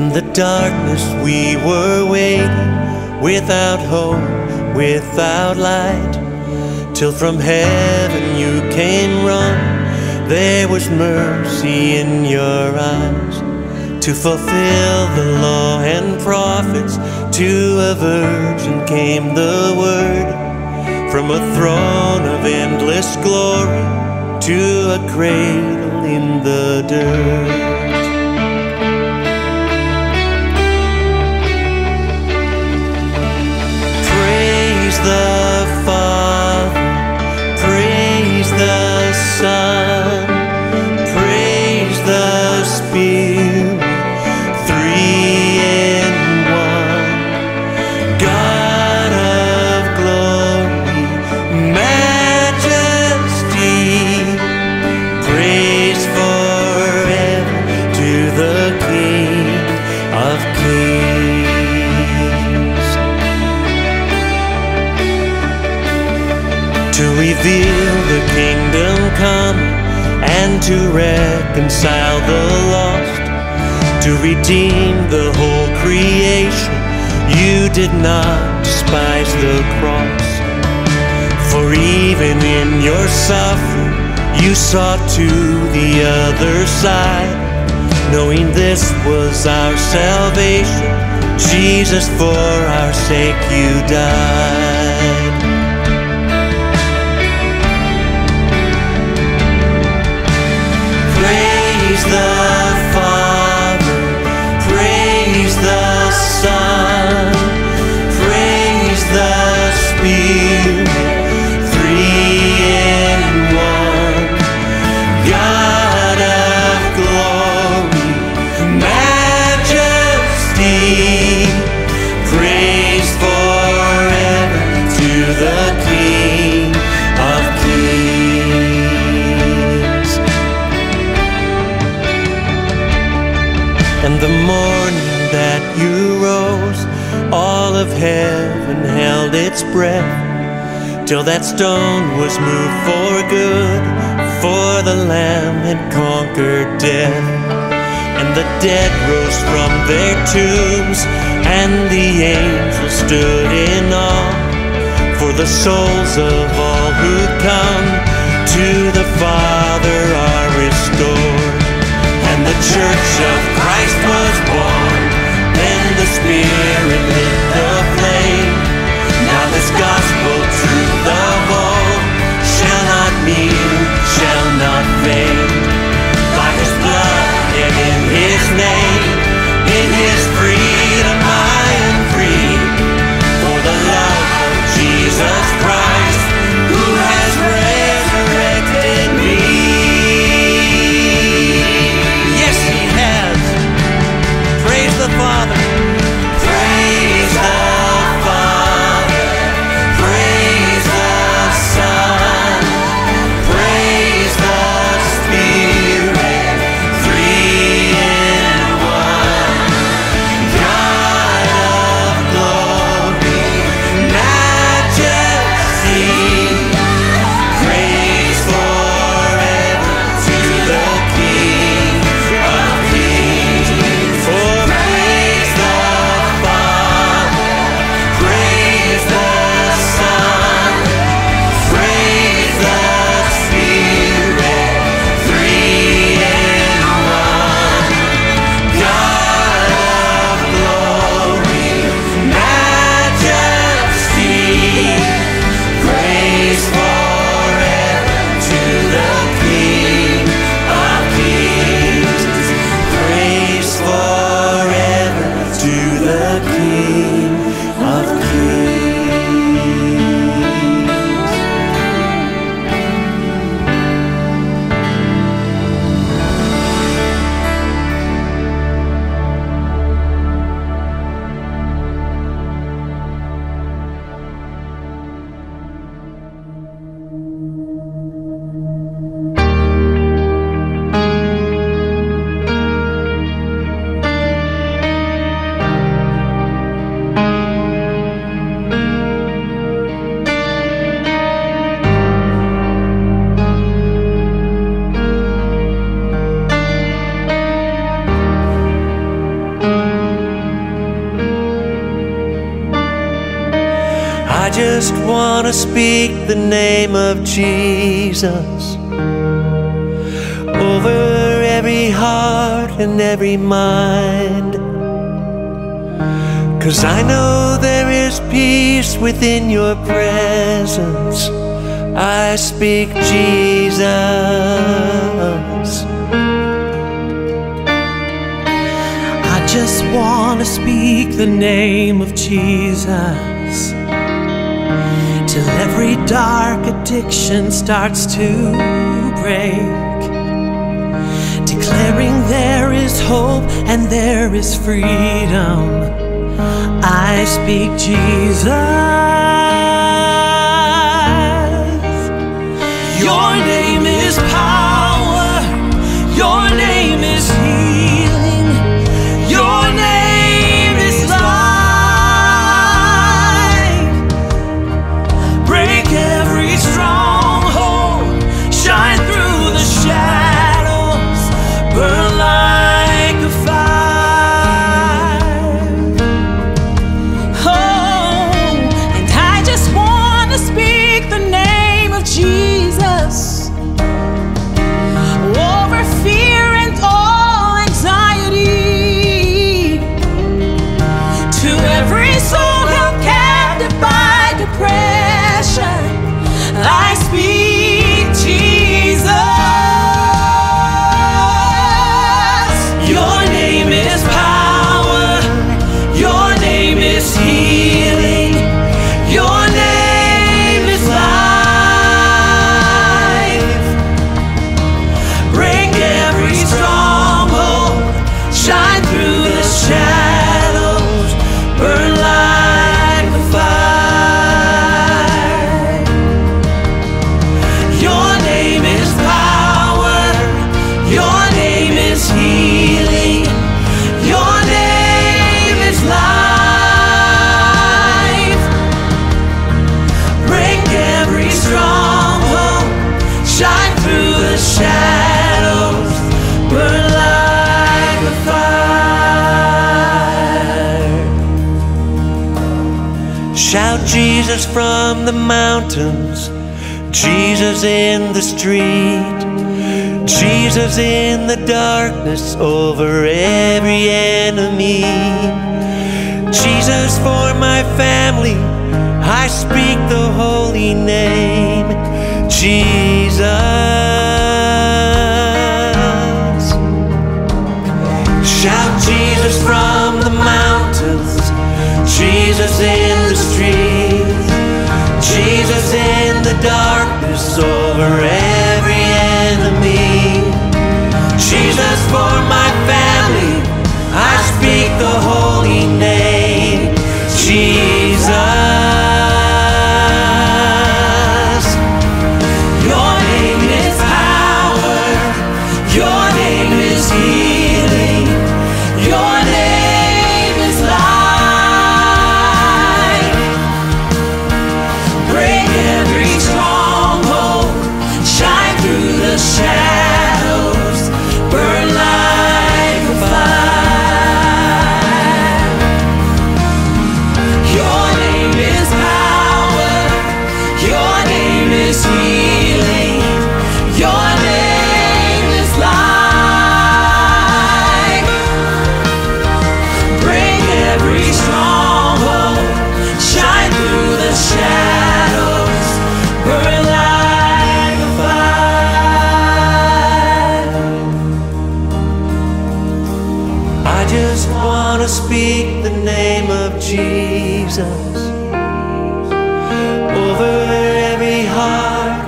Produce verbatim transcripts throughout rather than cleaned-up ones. In the darkness we were waiting, without hope, without light, till from heaven you came running. There was mercy in your eyes, to fulfill the law and prophets. To a virgin came the word, from a throne of endless glory, to a cradle in the dirt. The Father, praise the Son, praise the Spirit, three in one. God of glory, majesty, praise forever to the King of Kings. To reveal the kingdom come, and to reconcile the lost, to redeem the whole creation. You did not despise the cross, for even in your suffering you saw to the other side. Knowing this was our salvation, Jesus, for our sake you died. Praise the Father, praise the Son, praise the Spirit, three in one. God of glory, majesty, praise forever to the King of Kings. And the morning that you rose, all of heaven held its breath, till that stone was moved for good, for the Lamb had conquered death. And the dead rose from their tombs, and the angels stood in awe, for the souls of all who come to the Father are restored. And the Church of Christ was born, then the Spirit lit the flame. Now this gospel truth of old shall not kneel, shall not fade. By His blood and in His name, in His freedom I am free. For the love of Jesus Christ, who has resurrected me. The Father, praise the Father, praise the Son, praise the Spirit, three in one. God of glory, majesty, praise forever to the King of Kings. For I just want to speak the name of Jesus over every heart and every mind, 'cause I know there is peace within your presence. I speak Jesus. I just want to speak the name of Jesus till every dark addiction starts to break, declaring there is hope and there is freedom. I speak Jesus. Your name is power. Your name is healing. Your name is life. Break every stronghold. Shine through the shadows. Burn like a fire. Oh, and I just want to speak the name of Jesus over fear and all anxiety, to every soul held captive by depression. I speak Jesus. Your name is power. Your name is healing. Your name is life. Break every stronghold. Shine through the shadows. Burn like a fire. Your name is power. Your name is healing. Your name is life. Break every stronghold. Shine through the shadows. Burn like a fire. Shout Jesus from the mountains, Jesus in the street, Jesus in the darkness over every enemy. Jesus for my family, I speak the holy name, Jesus. Shout Jesus from the mountains, Jesus in the streets, Jesus in the darkness over every enemy. Jesus for my family, I speak the holy name, Jesus. Your name is power. Your name is healing. Your name is life. Break every stronghold. Shine through the shadows. Burn like a fire. Your name is power. Your name is healing. Your name is life. Break every stronghold. Shine through the shadows. Burn like a fire. I just want to speak the name of Jesus over every heart.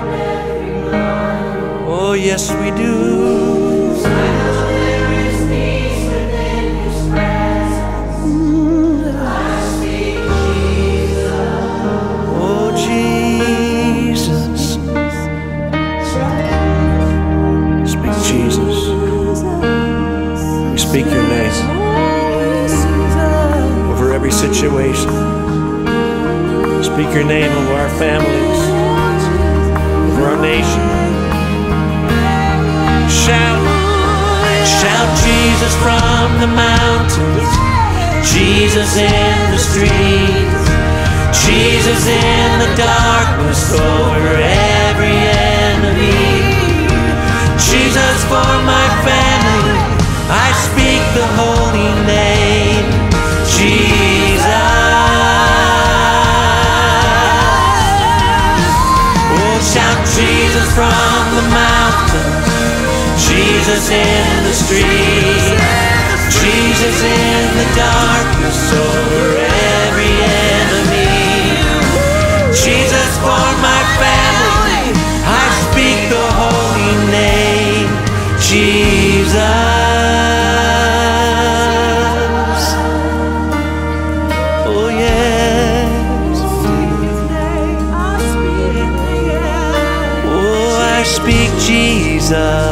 Oh, yes, we do. Oh, Jesus. Speak Jesus. We speak your name over every situation. Speak your name over our families, over our nation. Shout, shout Jesus from the mountains, Jesus in the streets, Jesus in the darkness over every enemy. Jesus for my family, I speak the holy name. Jesus. Oh, shout Jesus from the mountains, Jesus in the street, Jesus in the darkness over every enemy. Jesus for my family, I speak the holy name, Jesus. Oh yes, oh I speak Jesus.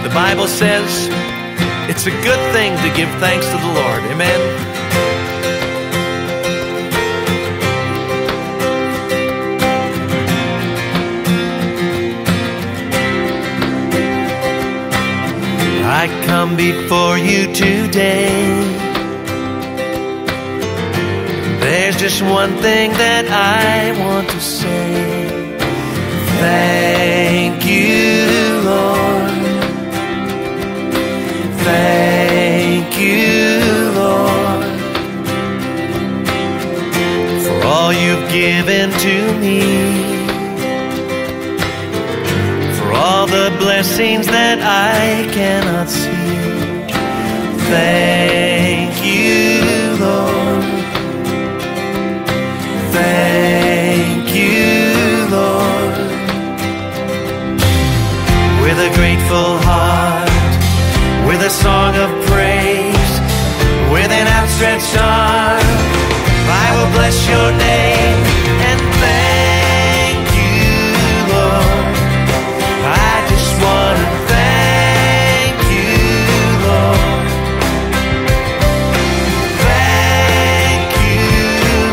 The Bible says it's a good thing to give thanks to the Lord. Amen. I come before you today. There's just one thing that I want to say. Thank you, Lord. Thank you, Lord, for all you've given to me, for all the blessings that I cannot see. Thank you, Lord. Thank you, Lord. With a grateful heart, with a song of praise, with an outstretched arm, I will bless your name and thank you, Lord. I just want to thank you, Lord. Thank you,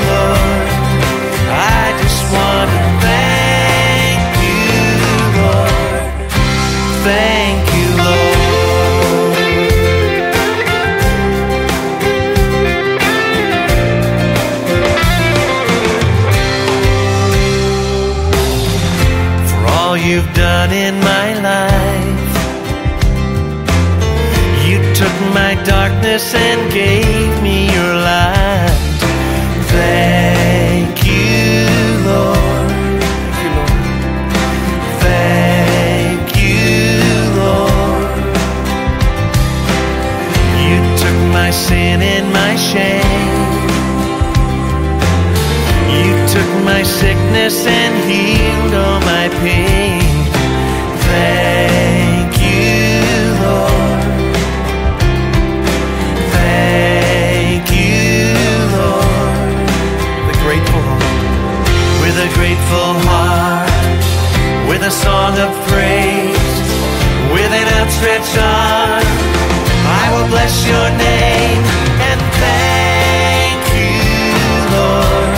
Lord. I just want to thank you, Lord. Thank you, Lord. You've done in my life, you took my darkness and gave me your light. Thank you, Lord. Thank you, Lord. You took my sin and my shame, you took my sickness and healed all my pain. Thank you, Lord. Thank you, Lord. The grateful heart. With a grateful heart, with a song of praise, with an outstretched arm, I will bless your name and thank you, Lord.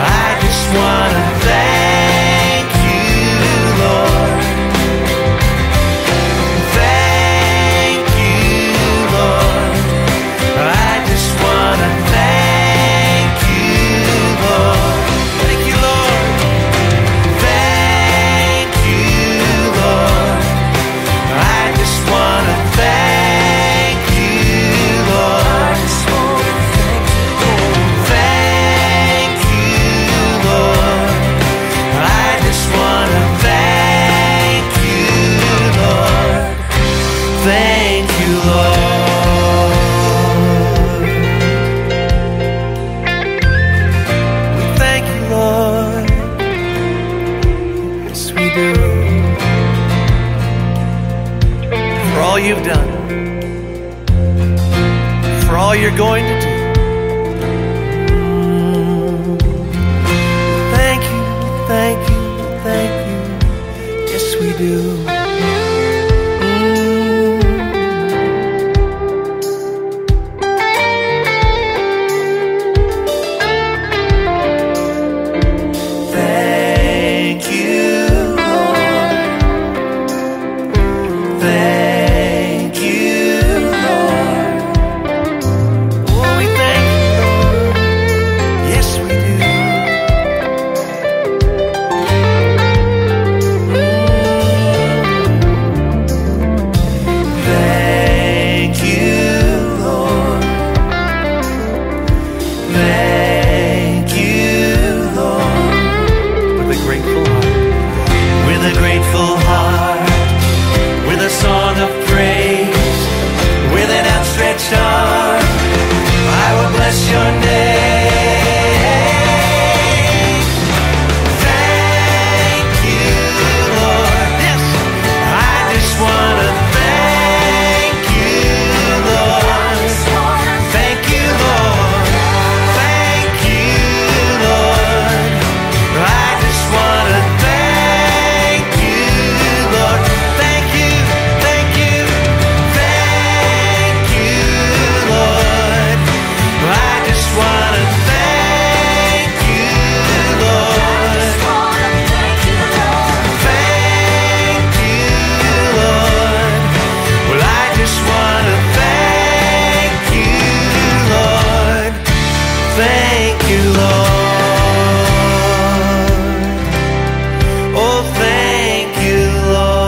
I just want to thank you, Lord. Thank you, Lord. I just want to thank you, Lord. Thank you, Lord. Thank you, Lord. I just want to thank you, Lord. Thank you, Lord. We thank you, Lord. Yes, we do. For all you've done, for all you're going to do. Thank you, thank you, thank you. Yes, we do. Thank you. just wanna thank you, Lord. Thank you, Lord. Thank you, Lord. I just wanna thank you, Lord. Thank you, thank you, thank you, Lord. I just wanna thank you, Lord. Thank you, Lord. Oh, thank you, Lord.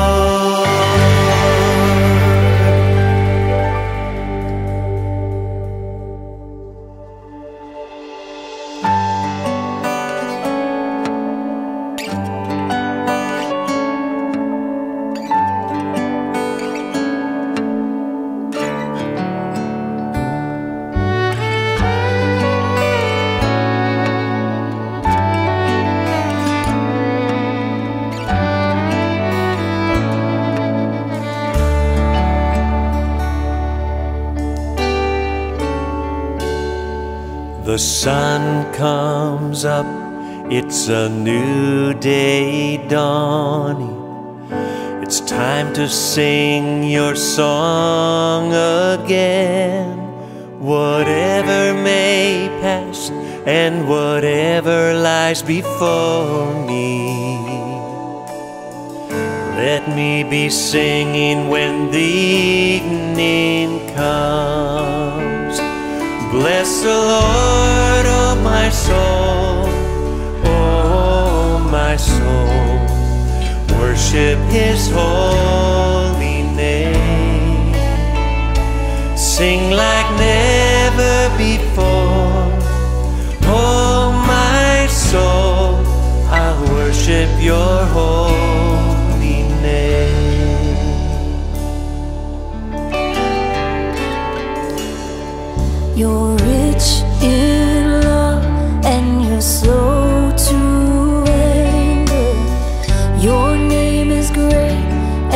The sun comes up, it's a new day dawning. It's time to sing your song again. Whatever may pass and whatever lies before me, let me be singing when the evening comes. Bless the Lord, oh my soul, oh my soul, worship His holy name. Sing like never before, oh my soul, I'll worship your holy name. You're rich in love and you're slow to anger. Your name is great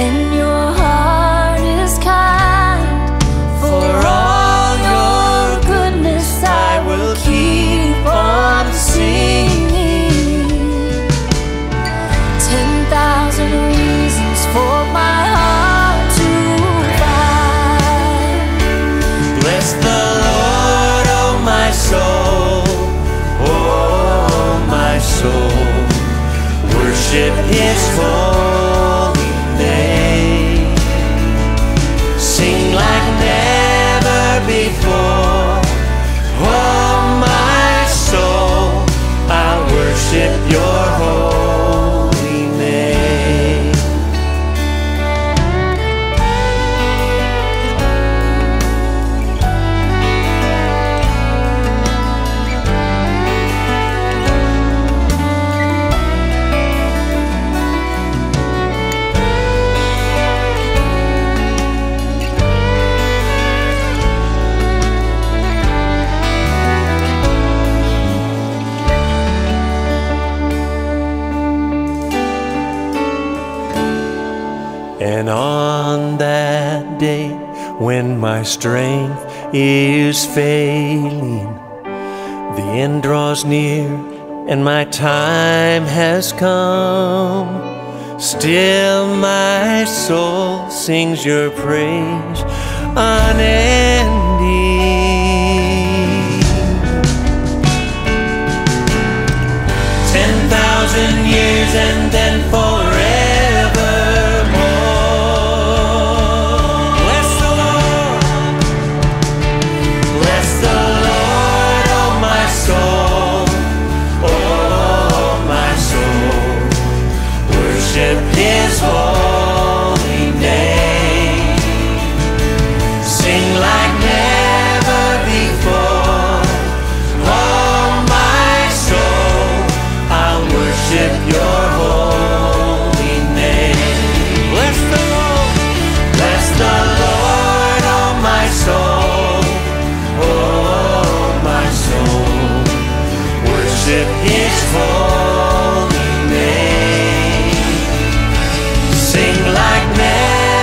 and your heart is kind. For all your goodness I will keep on singing. Ten thousand reasons for my heart to find. Bless the worship His holy name. Sing like never before, oh my soul, I worship your holy name. And on that day when my strength is failing, the end draws near and my time has come. Still my soul sings your praise unending. Ten thousand years and then forever. His holy name. Sing like never before, oh my soul, I'll worship your holy name. Bless the Lord, bless the Lord, oh my soul, oh my soul, worship His holy name. Sing like me.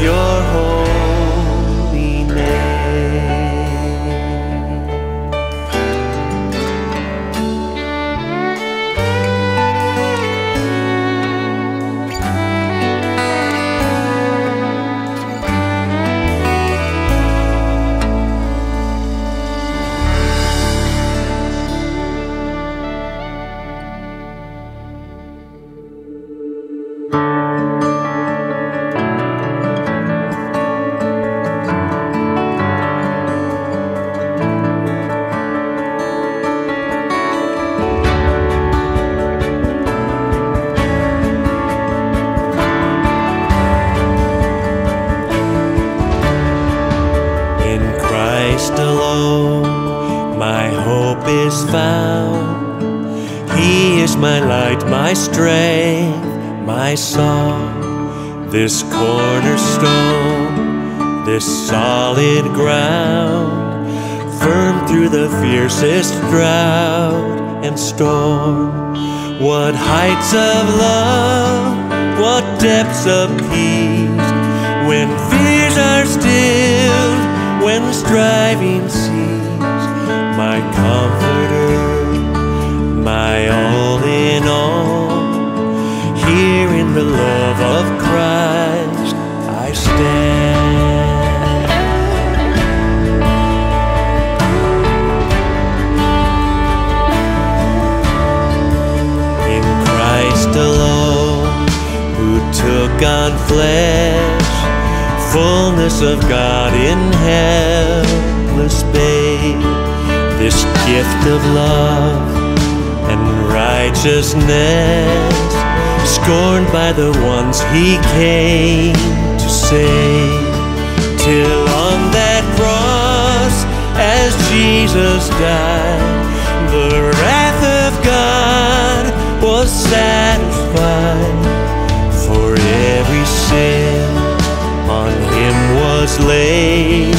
your holy name. Alone, my hope is found. He is my light, my strength, my song. This cornerstone, this solid ground, firm through the fiercest drought and storm. What heights of love, what depths of peace, when fears are stilled, when striving ceases, my comforter, my all in all. Here in the love of Christ I stand. In Christ alone, who took on flesh, fullness of God in helpless babe, this gift of love and righteousness, scorned by the ones he came to save. Till on that cross, as Jesus died, the wrath of God was satisfied for every sin. On him was laid,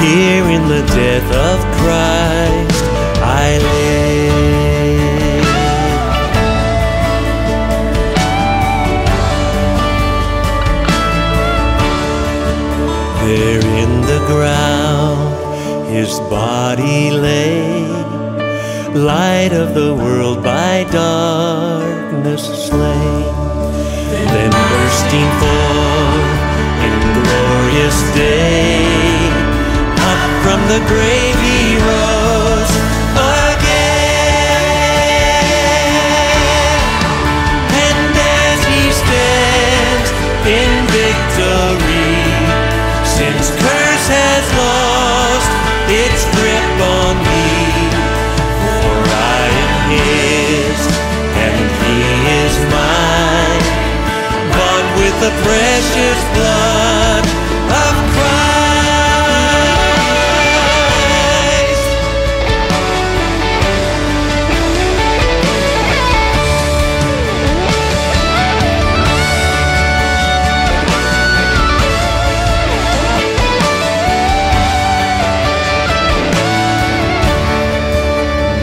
here in the death of Christ I lay. There in the ground his body lay, light of the world by darkness slain. Then bursting forth glorious day, up from the grave he rose again. And as he stands in victory, since curse has lost its grip on me, for I am his and he is mine, bought with the precious blood of Christ.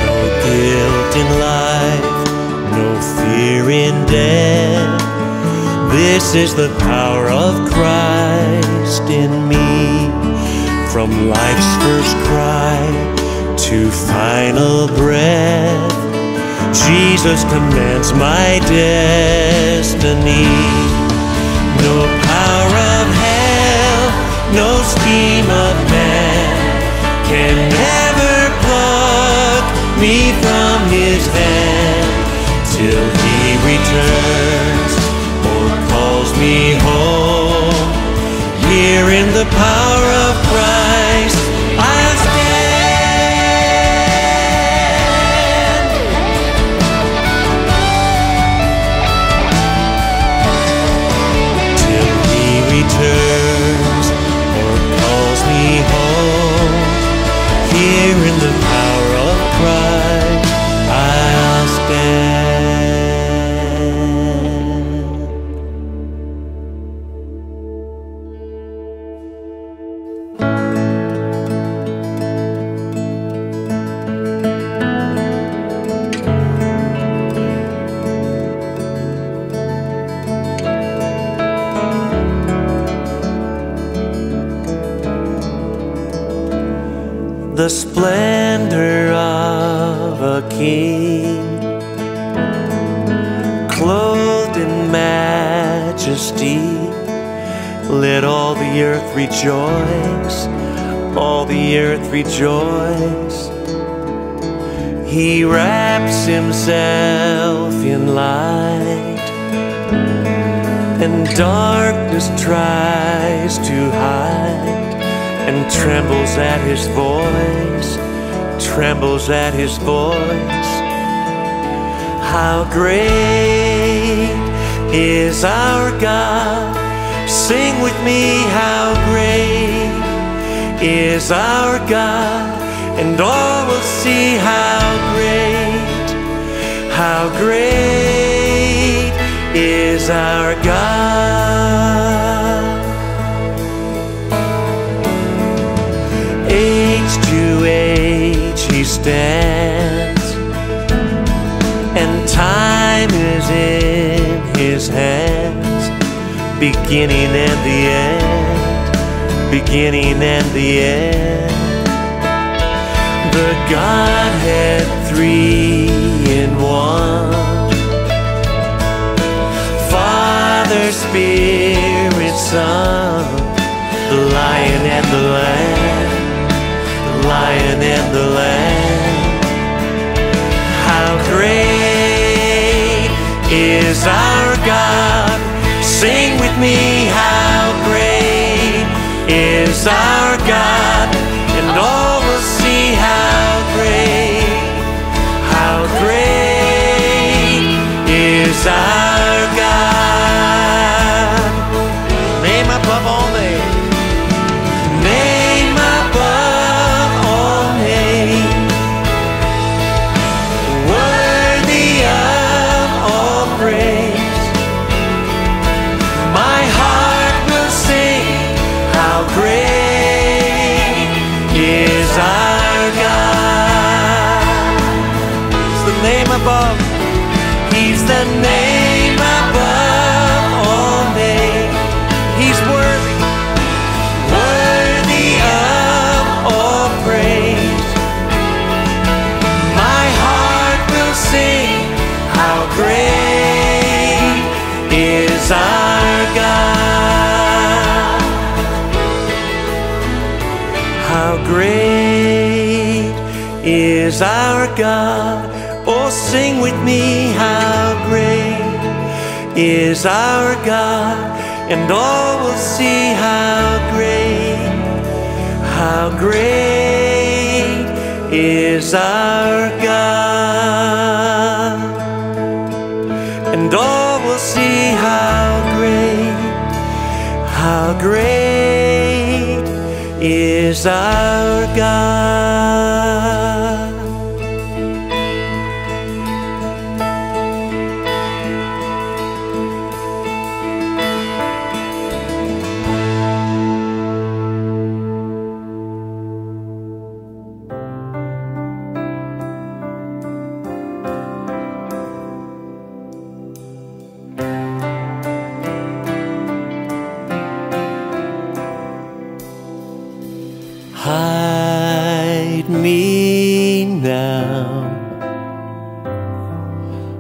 No guilt in life, no fear in death. This is the power of Christ in me, from life's first cry to final breath. Jesus commands my destiny. No power of hell, no scheme of man can ever pluck me from his hand. Till he returns or calls me home, here in the power of Christ I'll stand. Till he returns or calls me home, here in the power of Christ I'll stand. the splendor of a king, clothed in majesty. Let all the earth rejoice, all the earth rejoice. He wraps himself in light, and darkness tries to hide, and trembles at his voice, trembles at his voice. How great is our God? Sing with me, how great is our God, and all will see how great, how great is our God. Age to age he stands, and time is in his hands. Beginning and the end, beginning and the end. The Godhead three in one, Father, Spirit, Son. The Lion and the Lamb, the Lion and the Lamb. How great is our God? Sing with me, how great is our God, and all our God. Name above all names, name above all names, worthy of all praise. My heart will sing, how great is our God. It's the name above. He's the name above all names. He's worthy, worthy of all praise. My heart will sing, how great is our God. How great is our God. Oh, sing with me, how great is our God, and all will see how great, how great is our God, and all will see how great, how great is our God.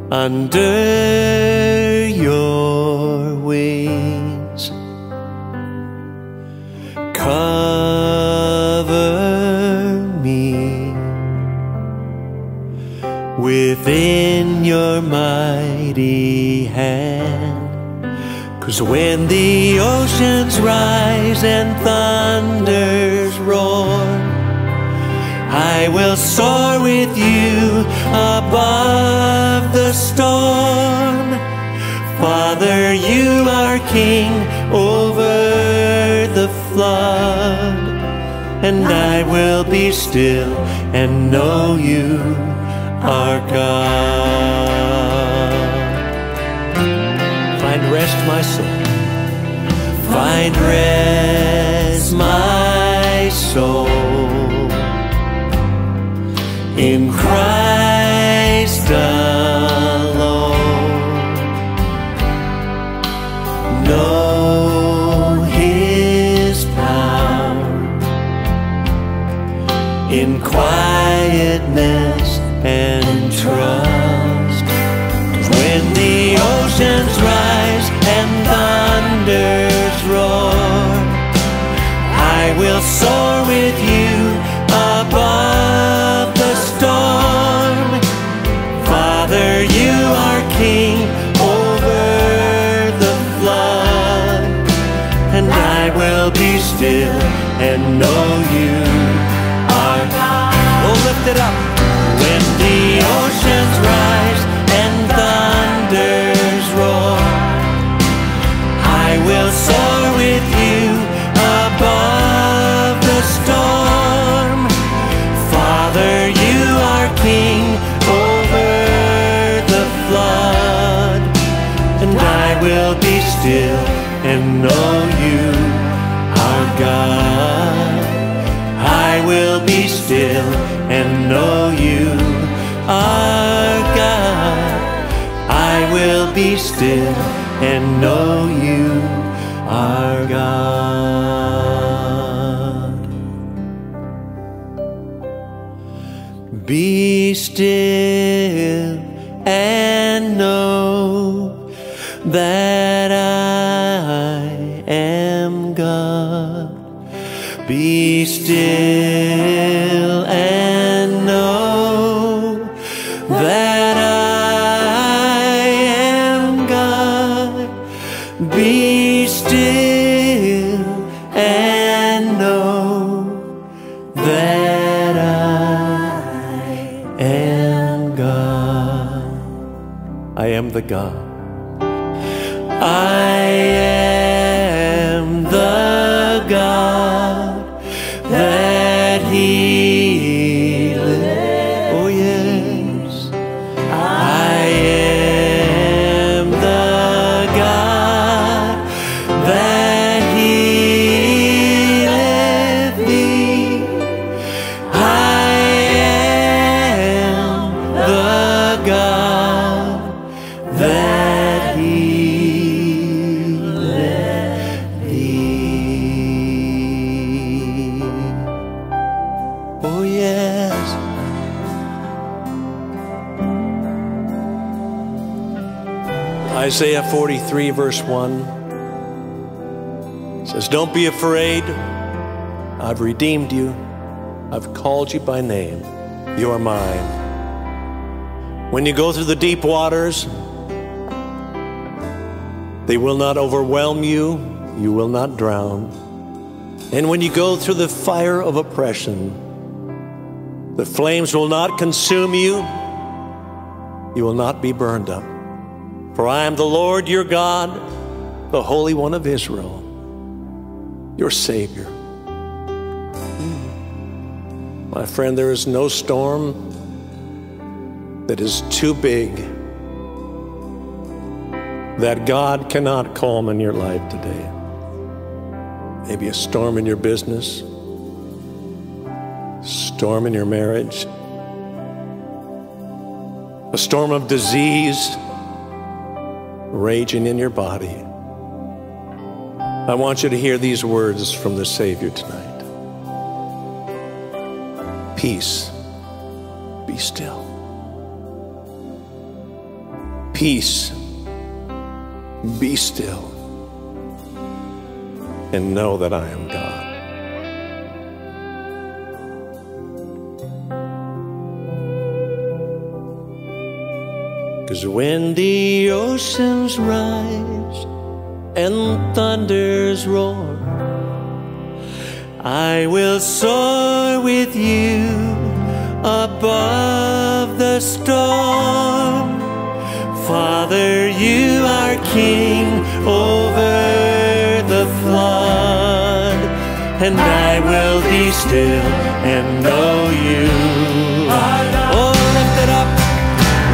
Under your wings, cover me within your mighty hand. 'Cause when the oceans rise and thunders roar, I will soar with you above the storm. Father, you are king over the flood, and I will be still and know you are God. Find rest, my soul. Find rest, my soul, in Christ alone. Know His power in Christ alone. oceans rise and thunders roar, I will soar with you above the storm. Father, you are king over the flood, and I will be still and know you are God. Oh, lift it up. When the oceans rise and thunders roar, I will soar with you above the storm. Father, you are king over the flood, and I will be still and know you are God. I will be still and know you are God. I will be still and know you are God. Be still and know that I am God. Be still and know that be still and know that I am God. I am the God. I am the God that healeth. Oh yes, I am the God that healeth thee. I am the God that healeth thee. Oh yes, Isaiah forty-three verse one says, don't be afraid, I've redeemed you, I've called you by name, you are mine. When you go through the deep waters, they will not overwhelm you, you will not drown. And when you go through the fire of oppression, the flames will not consume you, you will not be burned up. For I am the Lord your God, the Holy One of Israel, your Savior. My friend, there is no storm that is too big that God cannot calm in your life today. Maybe a storm in your business, storm in your marriage, a storm of disease raging in your body. I want you to hear these words from the Savior tonight. Peace, be still. Peace, be still. And know that I am God. 'Cause when the oceans rise and thunders roar, I will soar with you above the storm. Father, you are king over the flood, and I will be still and know you are God. Oh, lift it up.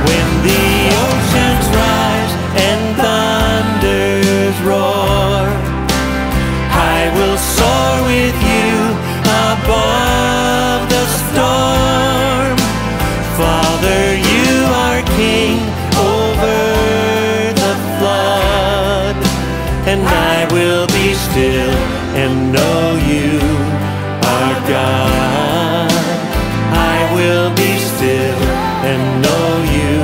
When the oceans rise and thunders roar, I will soar with you above the storm. Father, you are king over the flood, and I will be still and know you are God. I will be still and know you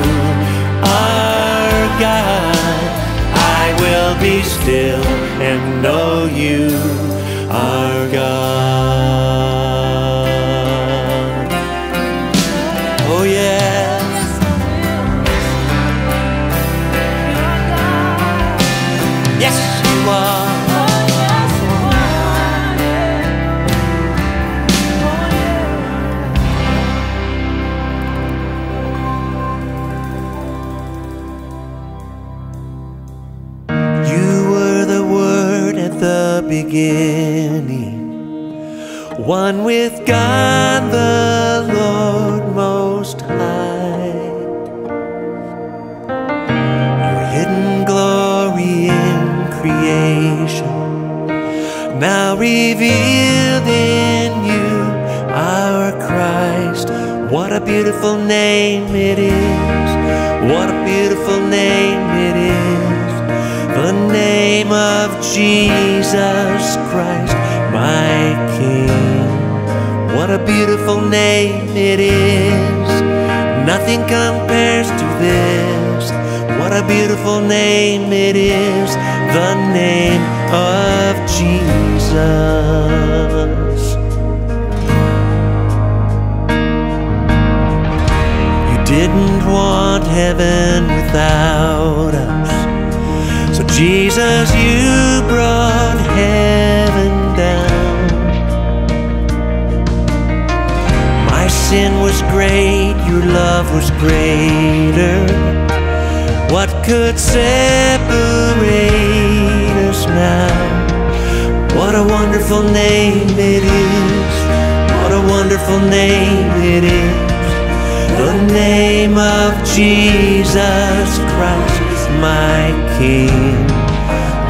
are God. shall be still and know you are God. Oh yes, yes you are. Beginning, one with God the Lord Most High, your hidden glory in creation, now revealed in you, our Christ. What a beautiful name it is, what a beautiful name it is, the name of Jesus Christ, my King. What a beautiful name it is, nothing compares to this. What a beautiful name it is, the name of Jesus. You didn't want heaven without us, so Jesus, you brought heaven down. My sin was great, your love was greater. What could separate us now? What a wonderful name it is, what a wonderful name it is, the name of Jesus Christ, my King.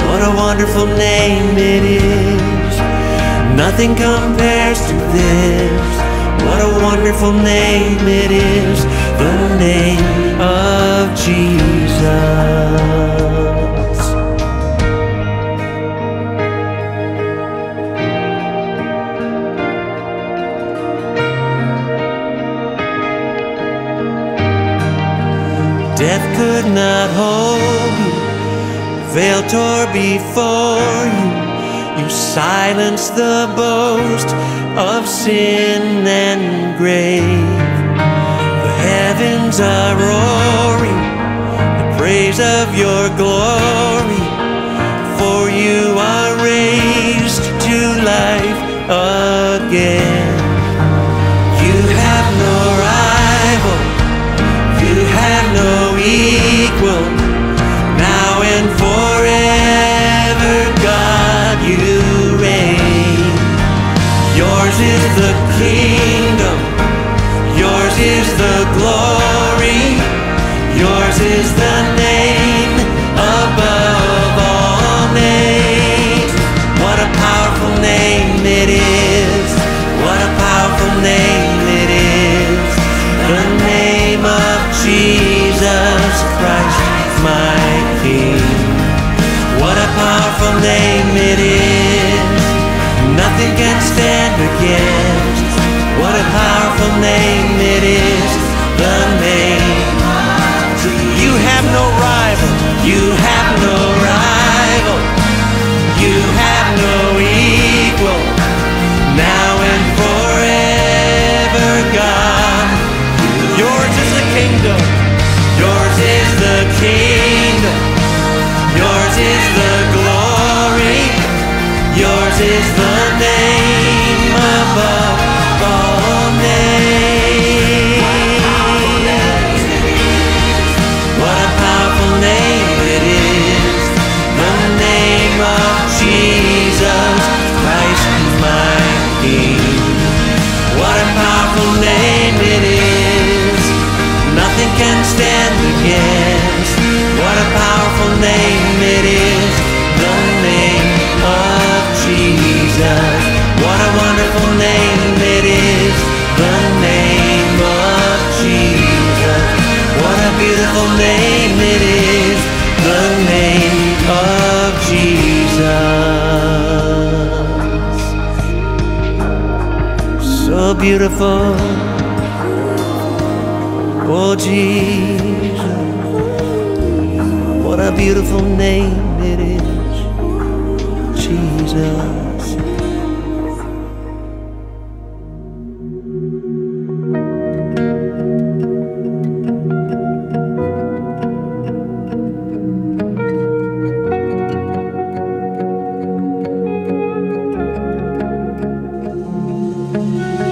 What a wonderful name it is, nothing compares to this. What a wonderful name it is, the name of Jesus. Death could not hold you, veil tore before you, you silenced the boast of sin and grave. The heavens are roaring, the praise of your glory, for you are raised to life again. You have no rival, you have no equal, now and forever, God, you reign. Yours is the kingdom, yours is the glory, yours is the name above all names. What a powerful name it is, what a powerful name it is, the name of Jesus Christ, my King. What a powerful name it is, nothing can stand against. What a powerful name it is, the name. You have no rival, you have no rival, you have no equal, now and forever, God. Yours is the kingdom, yours is the kingdom, yours is the glory, yours is the name above all names. What a powerful name it is, the name of Jesus Christ, my King. What a powerful name it is, nothing can stand against. What a powerful name it is, the name of Jesus. What a wonderful name it is, the name of Jesus. What a beautiful name it is, the name of Jesus. So beautiful, oh Jesus. What a beautiful name. name it is, Jesus.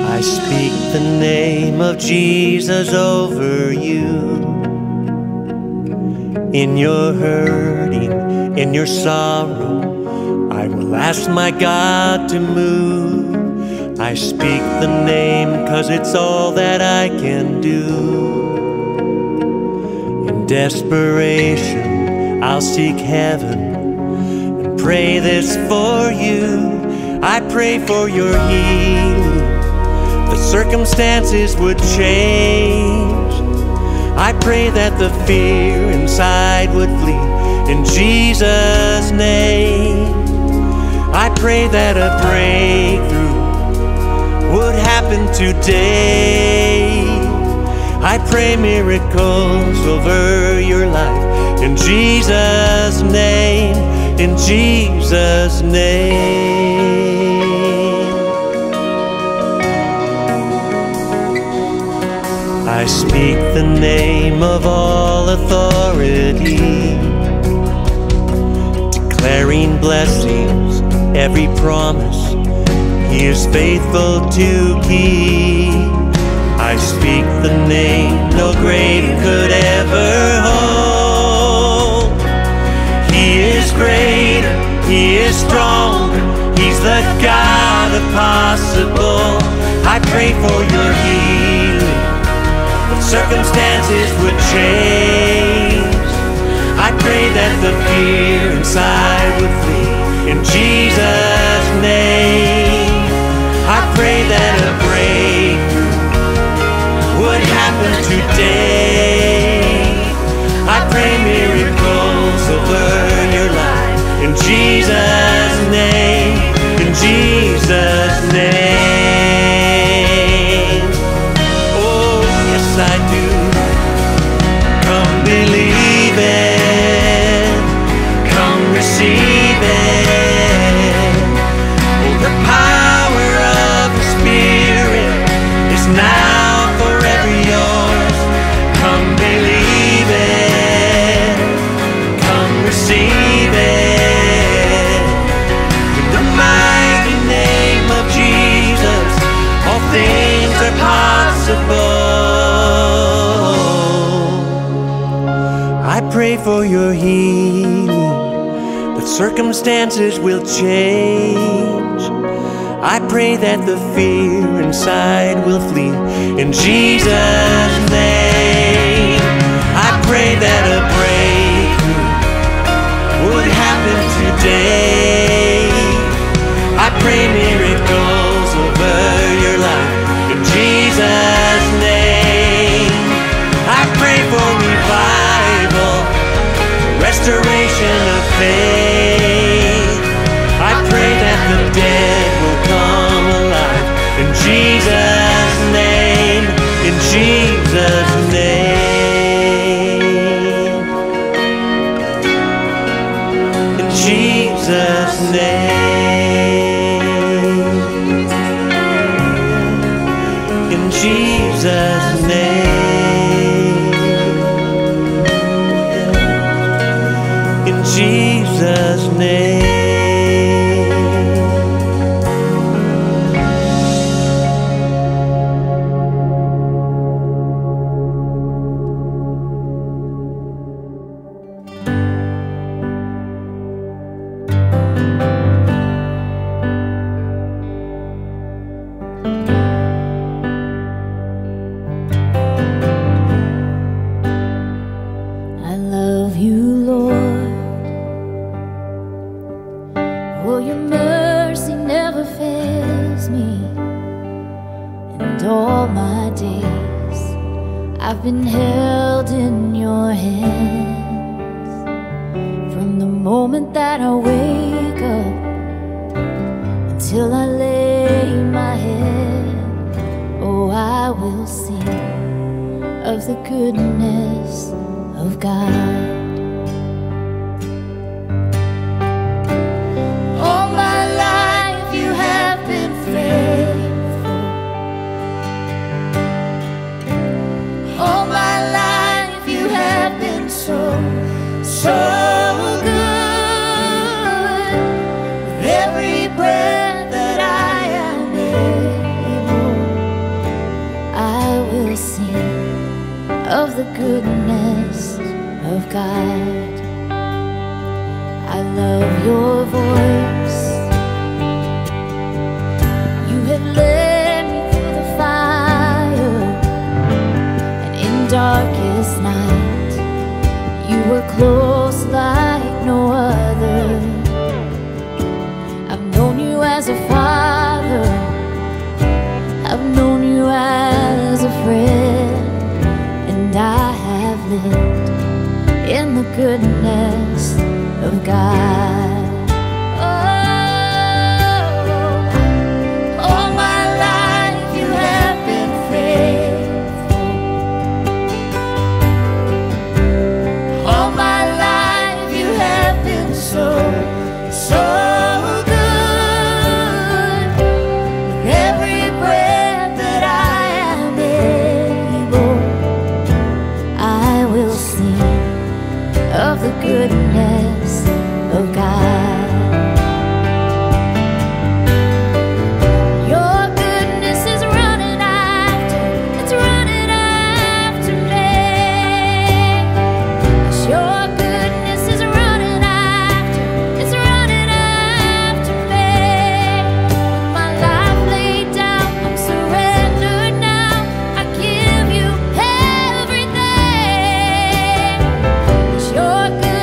I speak the name of Jesus over you. In your hurting, in your sorrow, I will ask my God to move. I speak the name 'cause it's all that I can do. In desperation, I'll seek heaven and pray this for you. I pray for your healing. Circumstances would change. I pray that the fear inside would flee in Jesus' name. I pray that a breakthrough would happen today. I pray miracles over your life in Jesus' name, in Jesus' name. I speak the name of all authority, declaring blessings, every promise He is faithful to keep. I speak the name no grave could ever hold. He is greater, He is stronger, He's the God of possible. I pray for your healing. Circumstances would change. I pray that the fear inside would flee in Jesus' name. I pray that a breakthrough would happen today. I pray miracles over your life in Jesus' name, in Jesus' name. I do. Come believe it, come receive it. Oh, the power of the Spirit is now forever yours. Come believe it, come receive it. In the mighty name of Jesus, all things are possible. I pray for your healing, that circumstances will change. I pray that the fear inside will flee in Jesus' name. I pray that a breakthrough would happen today. I pray miracles over your life in Jesus' name. I pray for revival, restoration of faith. I pray that the dead will come alive in Jesus' name, in Jesus' name, in Jesus' name, in Jesus' name. Jesus' name. Goodness of God. the goodness of God. I love your voice. You have led me through the fire, and in darkest night you were close like no other. I've known you as a father, I've known you as a friend, and I have lived in the goodness of God. Oh, all my life you have been faithful. All my life you have been so, so good. With every breath that I am able, I will sing of the goodness of God. Your goodness is running after, it's running after me. Your goodness is running after, it's running after me. My life laid down, I'm surrendered now. I give you everything. Your goodness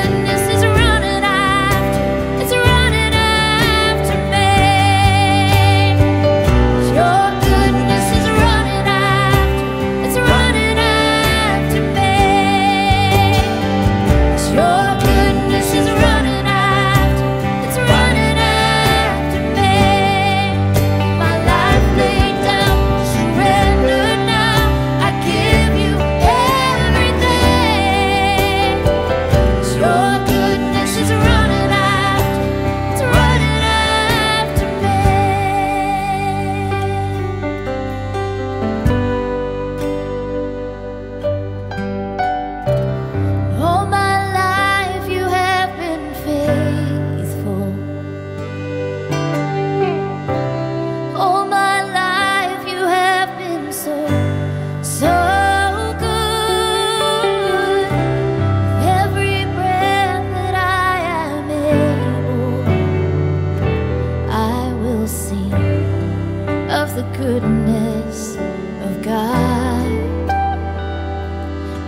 the goodness of God.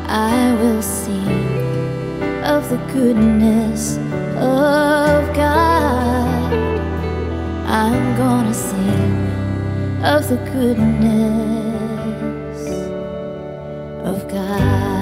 I will sing of the goodness of God. I'm gonna sing of the goodness of God.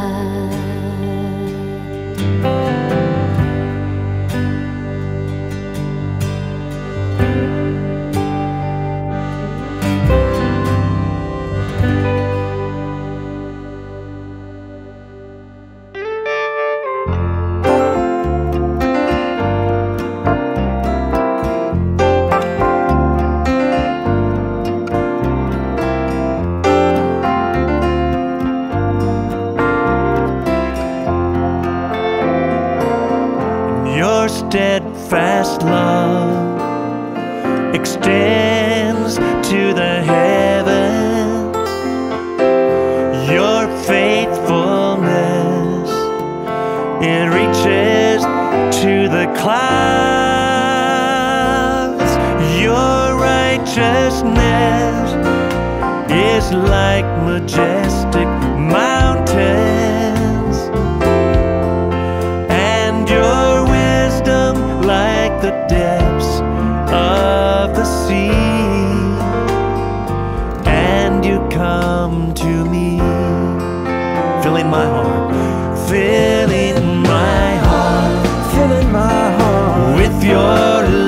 Steadfast love extends to the heavens. Your faithfulness, it reaches to the clouds. Your righteousness is like majestic mountains. The depths of the sea, and you come to me, filling my heart, filling my heart, filling my heart with your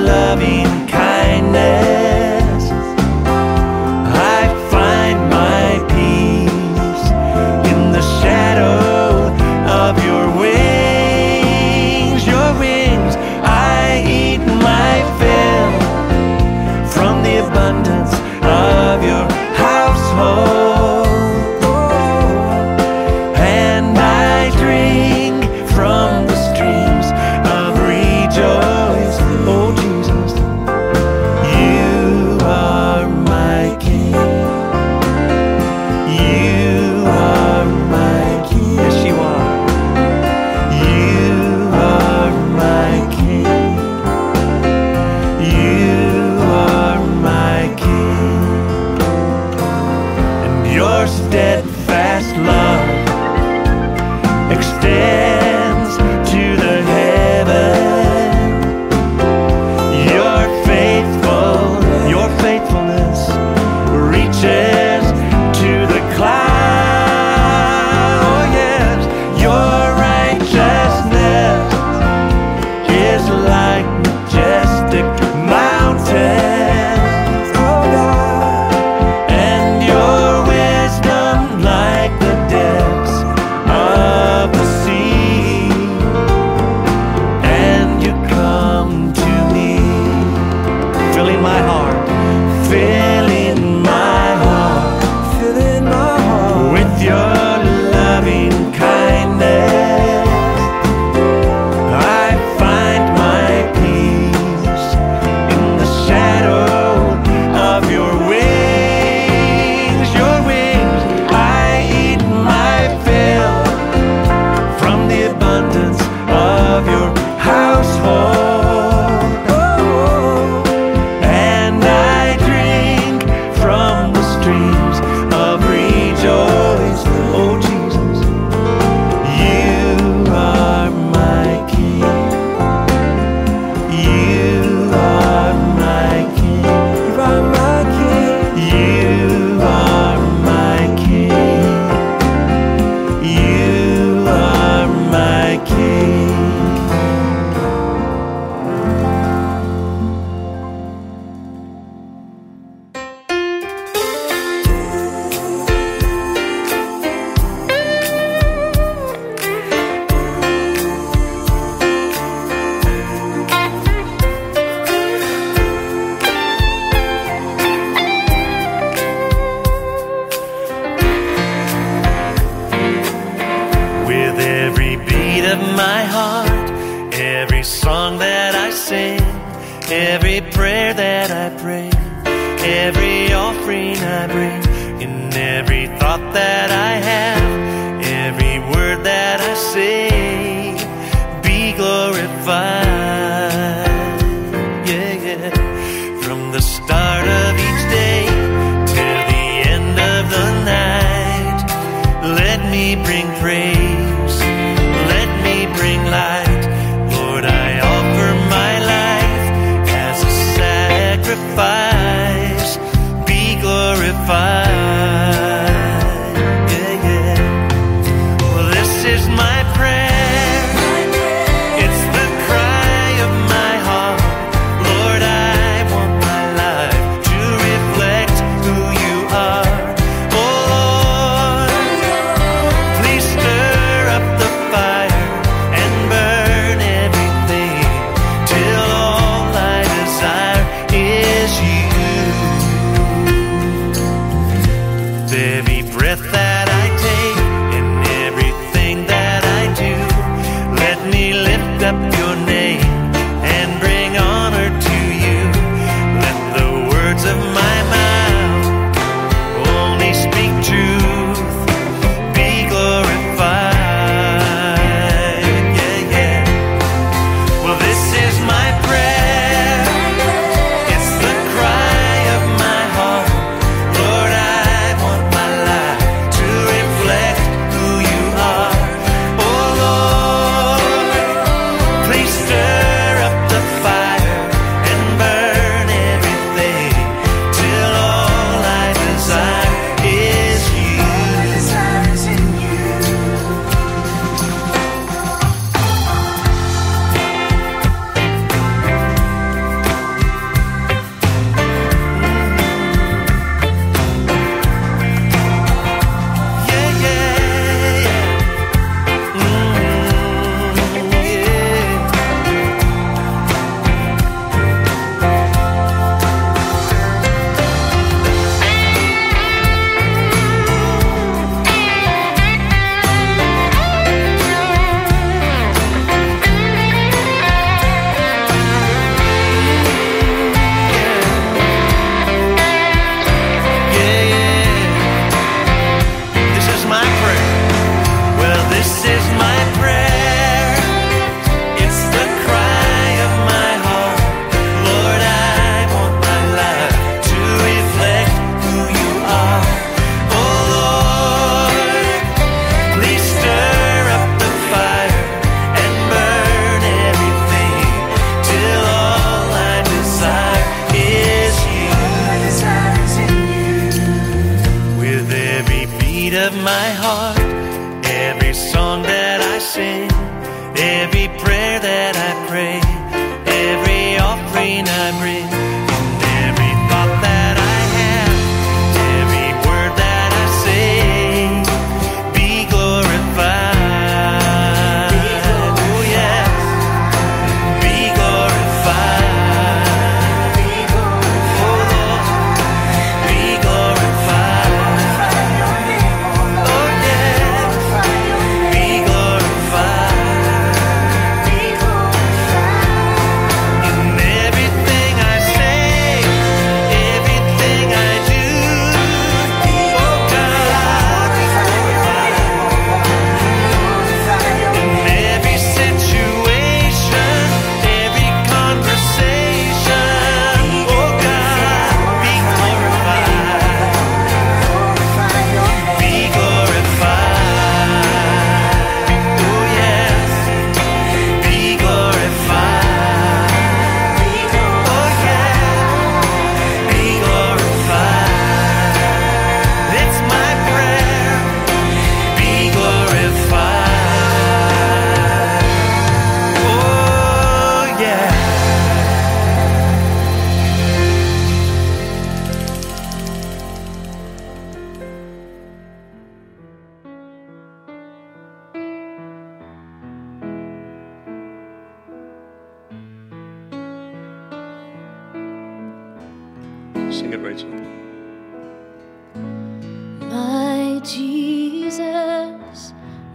loving kindness. I find my peace in the shadow of your wings. Your wings, I eat my Every song that I sing, every prayer that I pray, every offering I bring, in every thought that I have, every word that I say, be glorified. Yeah, yeah. From the start of each day till the end of the night, let me bring praise, let me bring light. Be glorified. Yeah, yeah. Well, this is my prayer. It's the cry of my heart. Lord, I want my life to reflect who you are. Oh Lord, please stir up the fire and burn everything till all I desire is you. Every breath that I take and everything that I do, let me lift up your name and bring honor to you. Let the words of my mouth only speak truth. Be glorified. Yeah, yeah. Well, this is my prayer. Of my heart, every song that I sing, every prayer that I pray, every offering I bring, and every thought that I have, every word that I say, be glorified. Oh yeah, be glorified. Oh Lord, be glorified. Sing it, Rachel. My Jesus,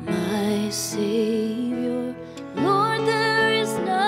my Savior, Lord, there is none.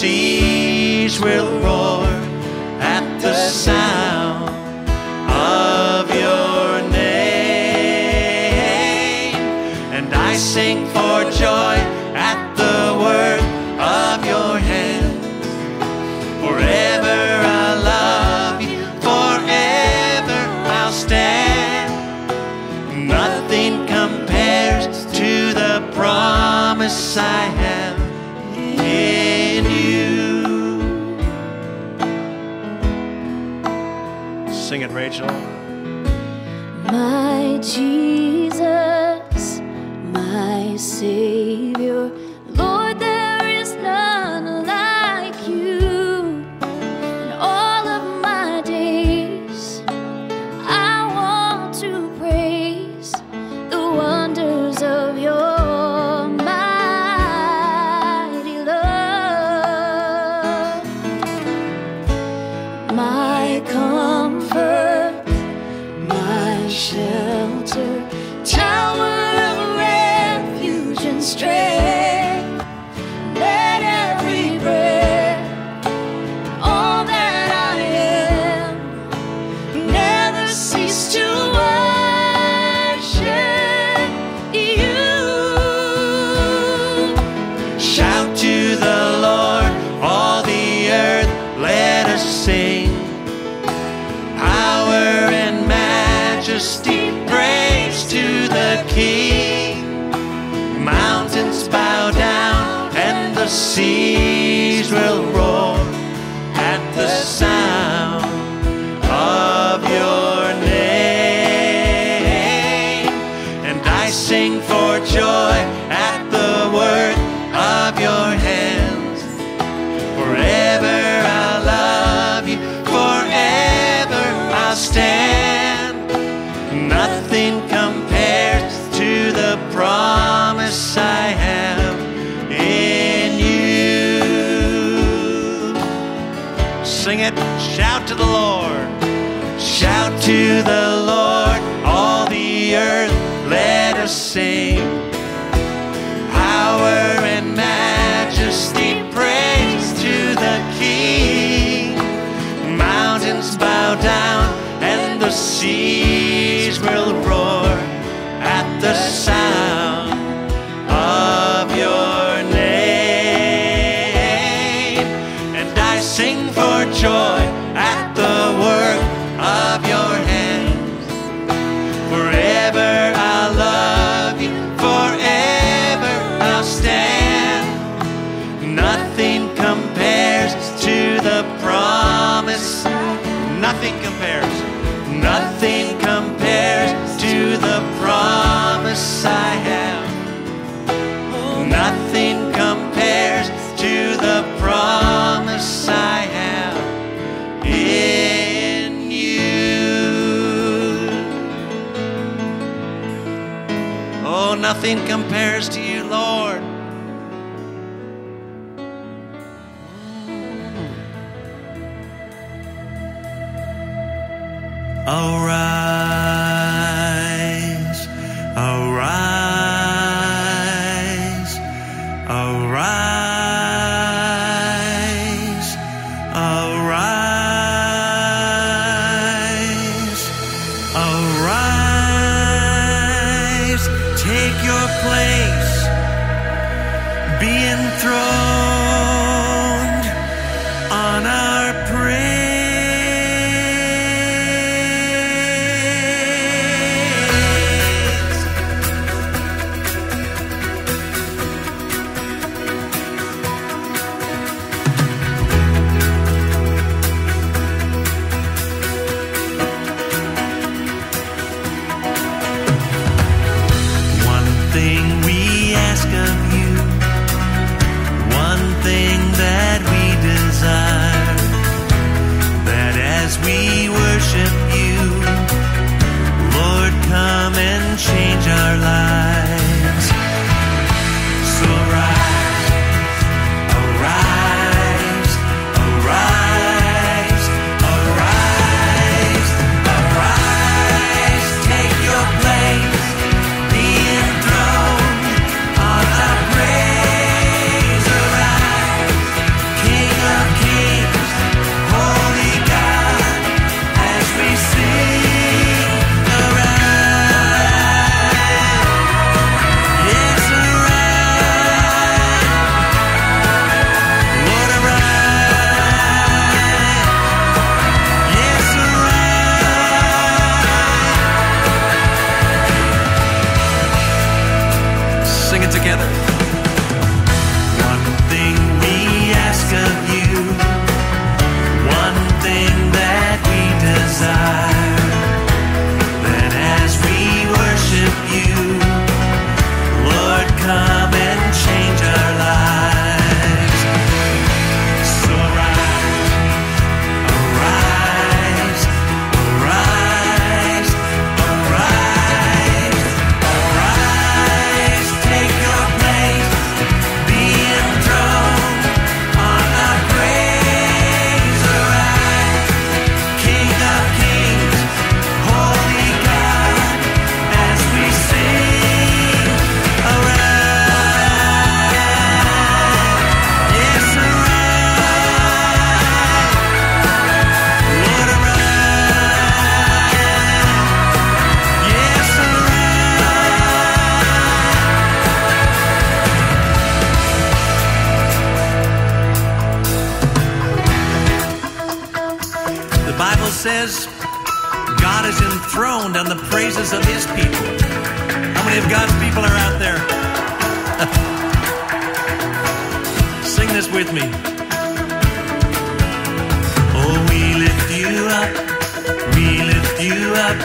seas will roar at the sound of your name, and I sing for joy at the work of your hand. Forever I love you, forever I'll stand. Nothing compares to the promise I have. Sing it, Rachel. My Jesus, my Savior, Lord, there is none like you. In all of my days, I want to praise the wonders of your mighty love. My comfort, my shelter, tower of refuge and strength. Let every breath, all that I am, never cease to worship you. Shout to the Lord, all the earth, let us sing. Deep praise to the King. Mountains bow down and the seas will roar at the sound of your name. And I sing for joy at the word of your hands. Forever I love you, forever I'll stand. Nothing compares to the promise I have in you. Sing it, shout to the Lord. Shout to the Lord, all the earth, let us sing. Power and majesty, praise to the King. Mountains bow down and the sea will roar at the sound of your name, and I sing for joy at the work of your hands. Forever I love you, forever I'll stand. Nothing compares to the promise. Nothing compares. Nothing compares to the promise I have. Nothing compares to the promise I have in you. Oh, nothing compares to you, Lord. Arise, arise, arise, arise, arise, take your place, be enthroned on our praise. Bible says God is enthroned on the praises of his people. How many of God's people are out there? Sing this with me. Oh, we lift you up, we lift you up,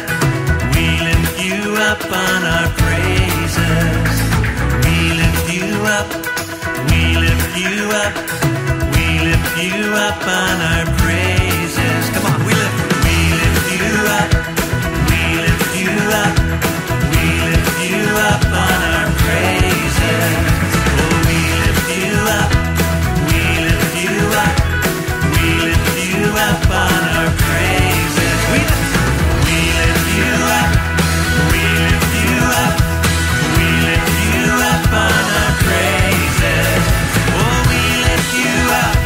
we lift you up on our praises. We lift you up, we lift you up. We lift you up on our praises. Come on, we lift, we lift you up, we lift you up, we lift you up on our praises. Oh, we lift you up, we lift you up, we lift you up on our praises. We lift, we lift you up, we lift you up, we lift you up on our praises. Oh, we lift you up.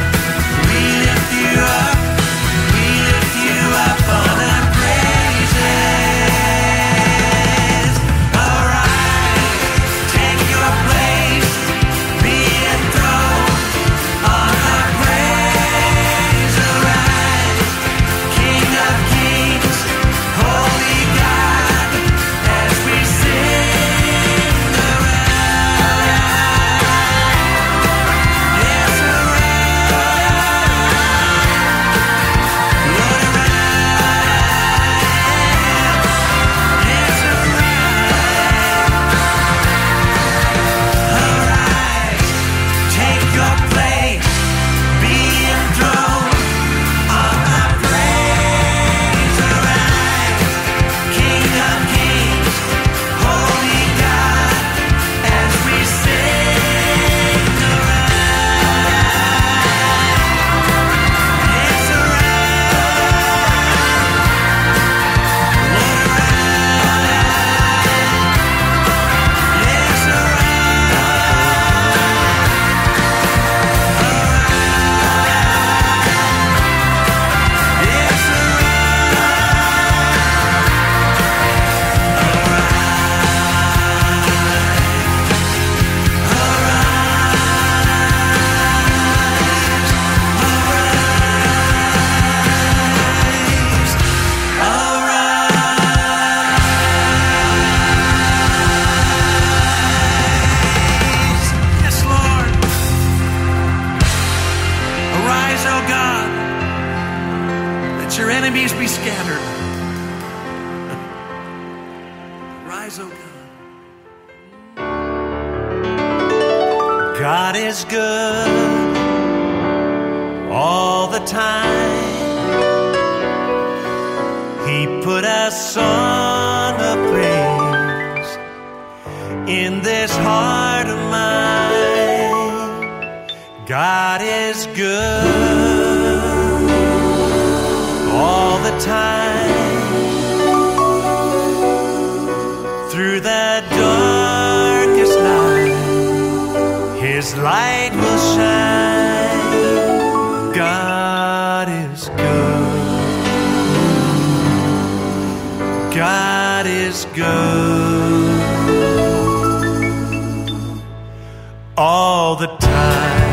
All the time.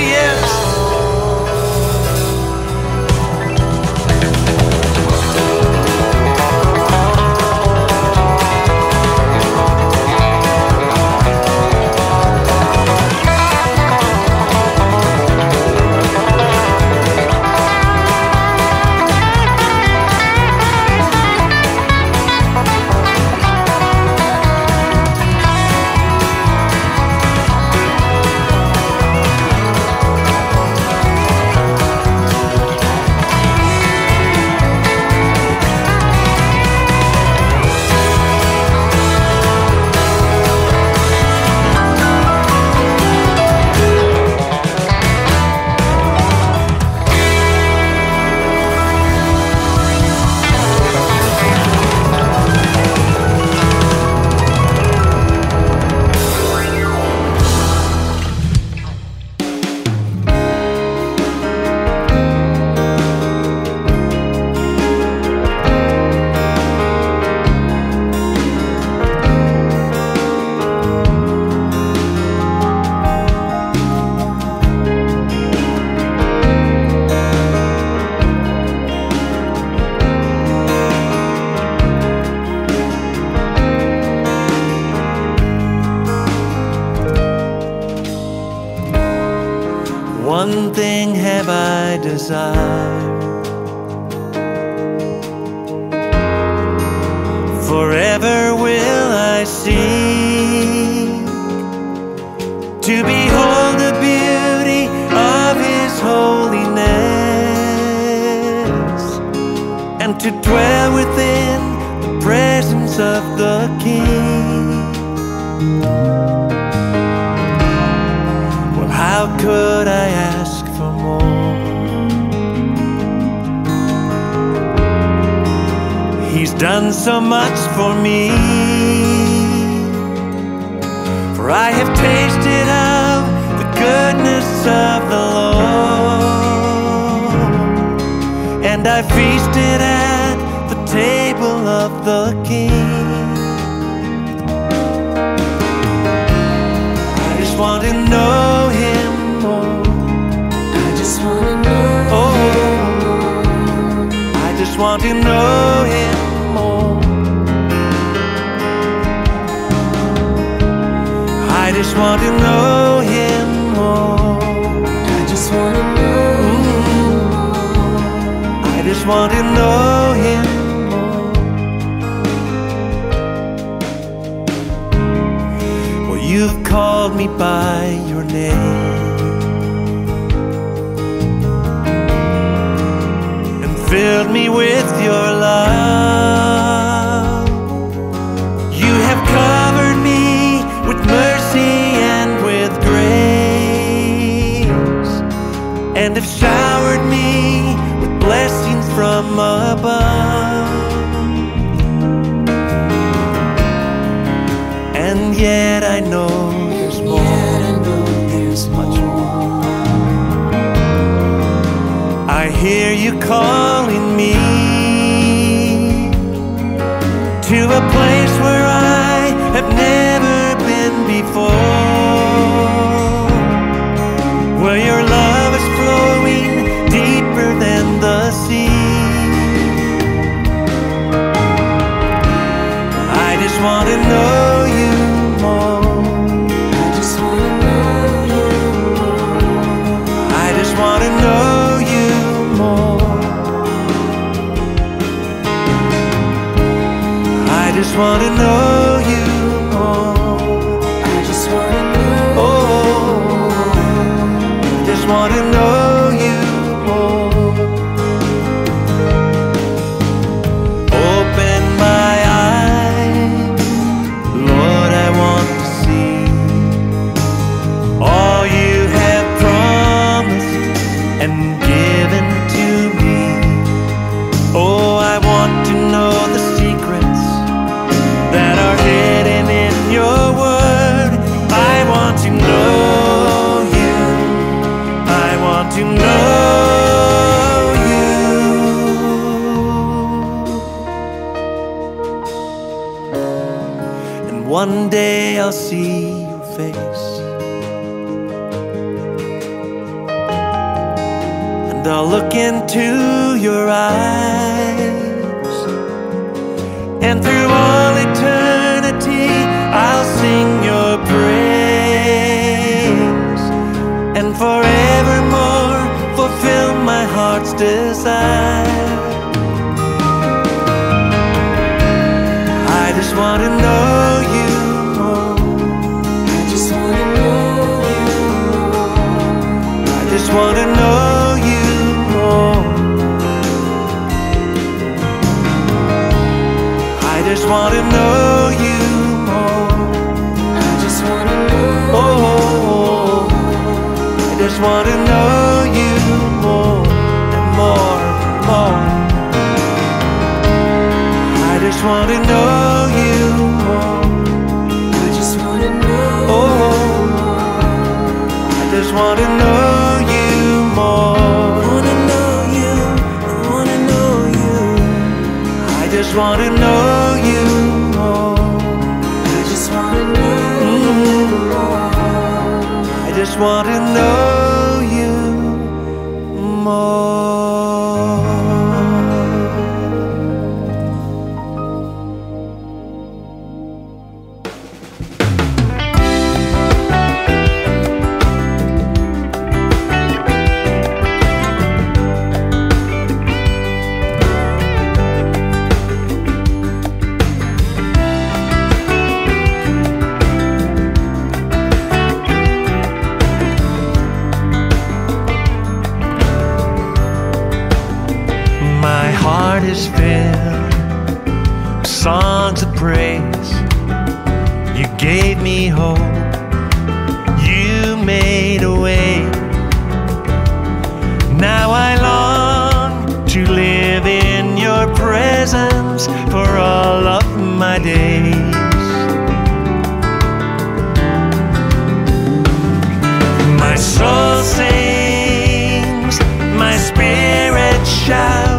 yes, yes. One thing have I desired, forever will I seek, to behold the beauty of His holiness, and to dwell within the presence of the King. How could I ask for more? He's done so much for me, for I have tasted of the goodness of the Lord, and I feasted at the table of the King. I just want to know, I just want to know Him more. I just want to know Him more. I just want to know. I just want to know Him more. Well, You've called me by Your name, filled me with Your love. You have covered me with mercy and with grace, and have showered me with blessings from above. And yet I know there's more, I know there's much more. I hear You call to a place where I have never been before, where Your love is flowing deeper than the sea. I just want to know You more. I just want to know You more. I just want to know You more. I just want to know You more. I just want to know. Oh, I just want to know You more. Open my eyes, Lord, I want to see all You have promised and given to me. Oh, I want to know the secret that are hidden in Your word. I want to know You. I want to know You. And one day I'll see Your face, and I'll look into your eyes, and through all eternity I'll sing your praise, and forevermore fulfill my heart's desire. I just want to know you more. I just want to know you more. I just want to know. I just want to know you more. I just want to know. Oh, oh, oh. I just want to know you more and more and more. I just want to know you more. I just want to know. Oh, oh. I just want to know you more. I want to know you. I want to know you. I just want to know. I just want to know you more. Is filled with songs of praise. You gave me hope, you made a way. Now I long to live in your presence for all of my days. My soul sings, my spirit shouts.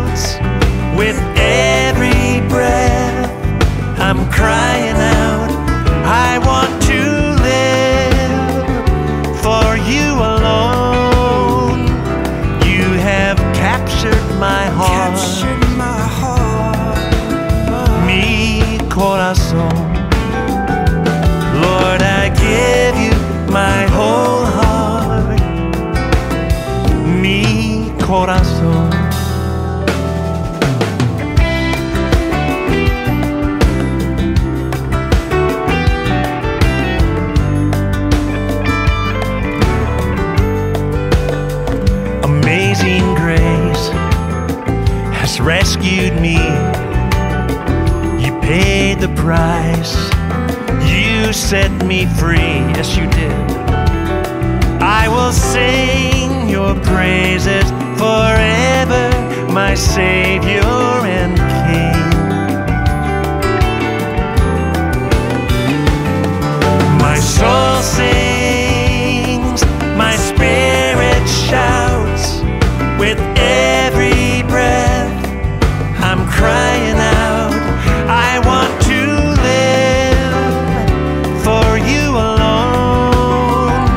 With every breath, I'm crying out, I want to live for you alone. You have captured my heart, captured my heart. Oh. Mi corazón. Lord, I give you my whole heart, mi corazón. Rescued me, you paid the price, you set me free, yes you did. I will sing your praises forever, my Savior and King. My soul sings, my spirit shouts with every breath. I'm crying out, I want to live for you alone.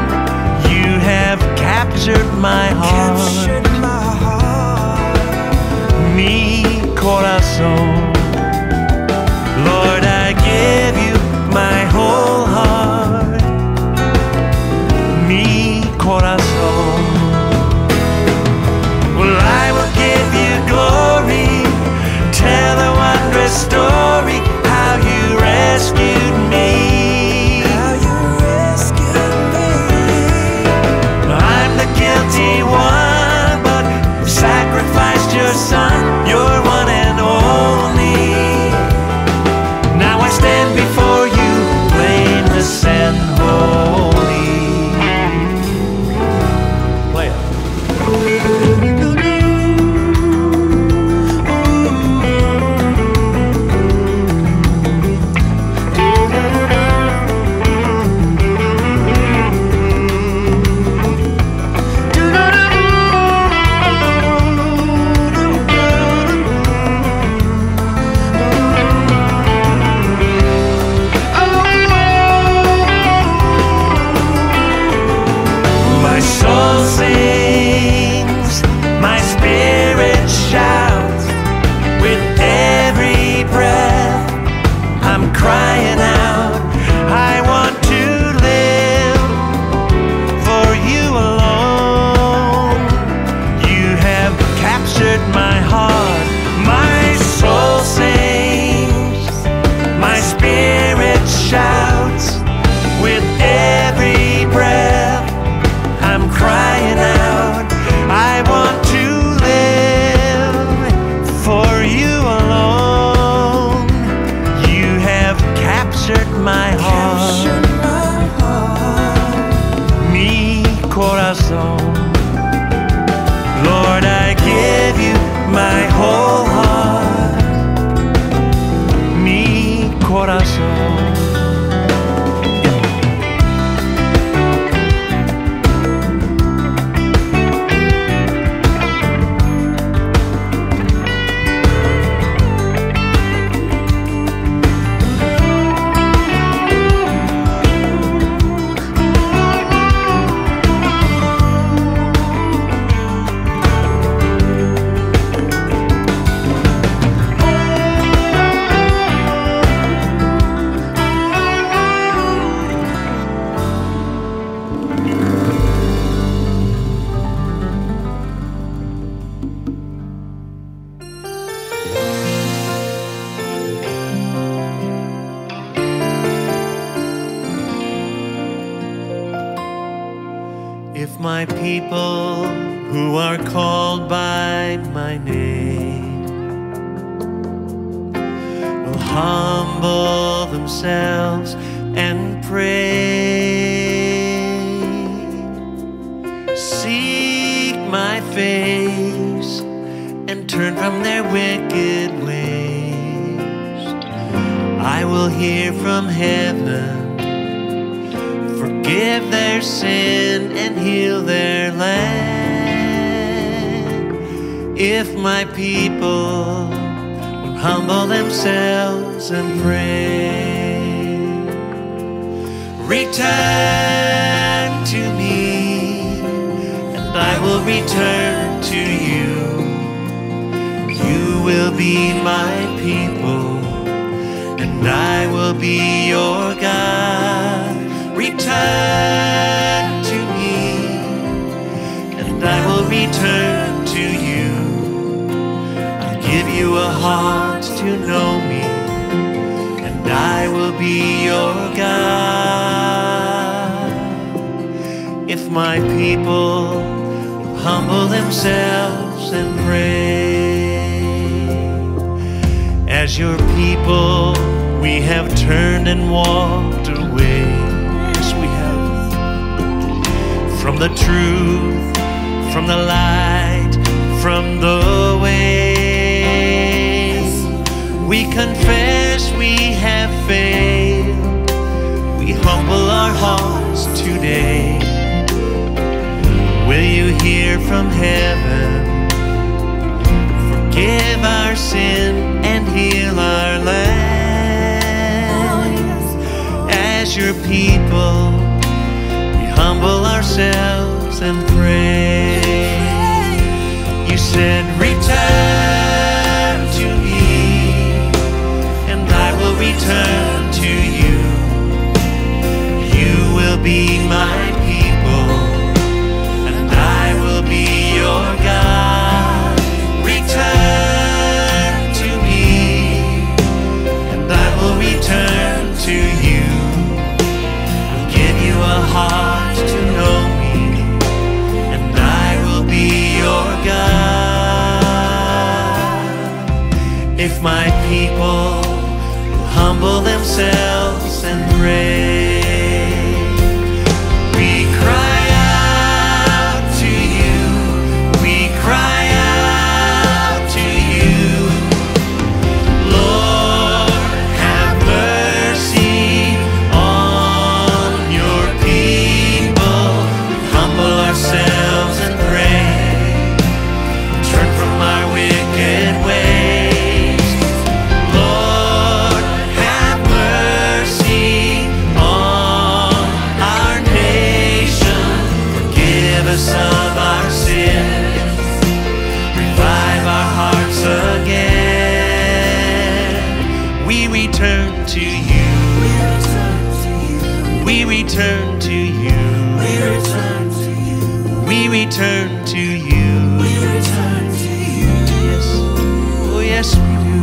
You have captured my heart, captured my heart. Mi corazón. Lord, I give you my whole heart, mi corazón. Well, I will give you glory, tell the wondrous story, how you rescued me, how you rescued me. I'm the guilty one, but sacrificed your son, your one and only. my people who are called by my name will humble themselves and pray. Seek my face and turn from their wicked ways. I will hear from heaven, forgive their sin and heal their land. If my people would humble themselves and pray, return to me, and I will return to you. You will be my people, and I will be your God. Return to me, and I will return to you. I'll give you a heart to know me, and I will be your God. If my people will humble themselves and pray, as your people we have turned and walked away from the truth, from the light, from the way. We confess we have failed. We humble our hearts today. Will you hear from heaven? Forgive our sin and heal our land. As your people, humble ourselves and pray. You said, return to me, and I will return to you. You will be my people, and I will be your God. Return to me, and I will return to you. I'll give you a heart to know me, and I will be your God. If my people will humble themselves and pray, we cry out to you, we cry out to you. Lord, have mercy on your people. Humble ourselves and pray, turn from our wicked ways. Lord, have mercy on our nation. Forgive us of our sins, revive our hearts again. We return to you, we return to you. We return to you. We return to you. Yes. Oh, yes, we do.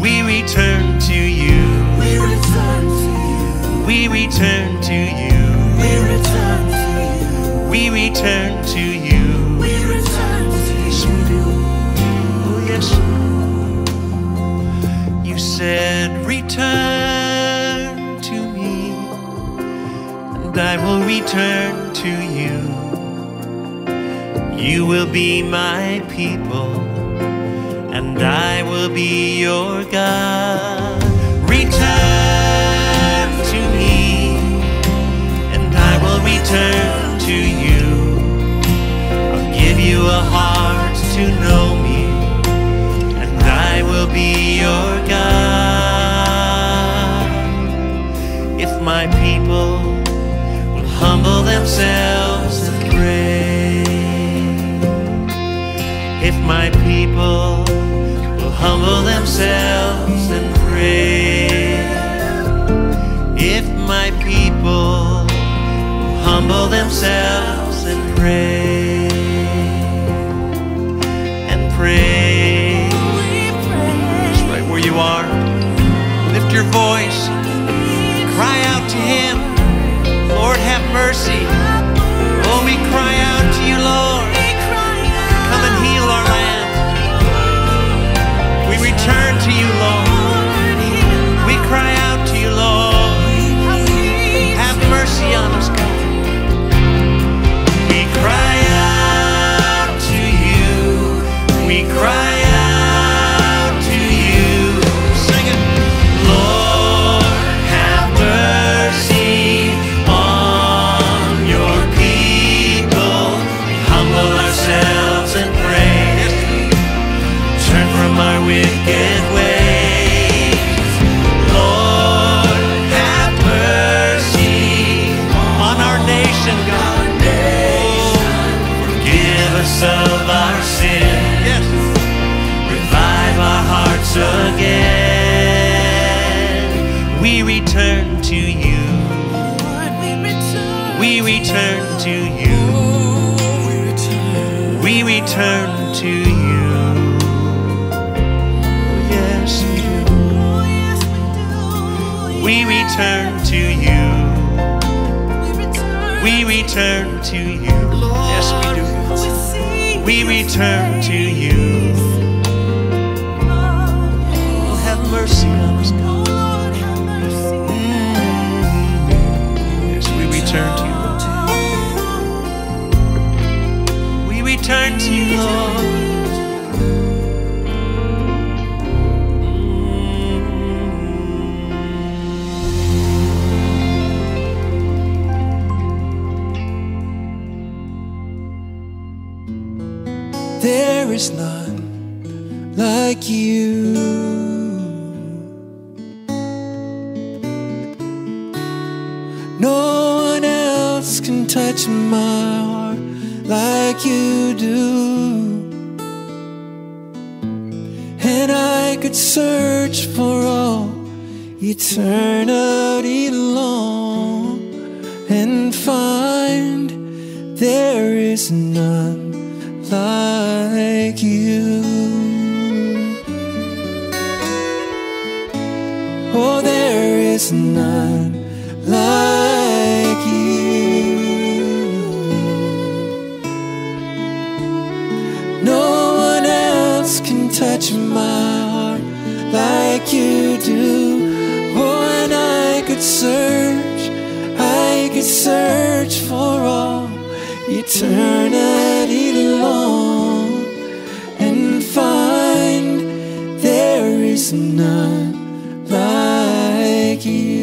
We return to you. We return to you. We return to you. We return to you. We return to you. We return to you. Yes, we do. Oh, yes. You said, return to me, and I will return to you. You will be my people, and I will be your God. Return to me, and I will return to you. I'll give you a heart to know me, and I will be your God. If my people humble themselves and pray, if my people will humble themselves and pray, if my people will humble themselves and pray, and pray, just right where you are, lift your voice, cry out to him. Lord, have mercy. to you, Lord. We cry out to you, Lord. Have mercy on us, God. We cry out to you. We cry. Again, we return to you. We return to you. We return to you. Yes, we do. We return to you. We return to you. Yes, we do. We return to you. Mercy on us, God. Lord, have mercy. Mm-hmm. Yes, we return to you, Lord. We return to you, Lord. Mm-hmm. There is none like you. Touch my heart like you do, and I could search for all eternity long and find there is none like you. Oh, there is none like you. Touch my heart like you do. Oh, and I could search, I could search for all eternity long and find there is none like you.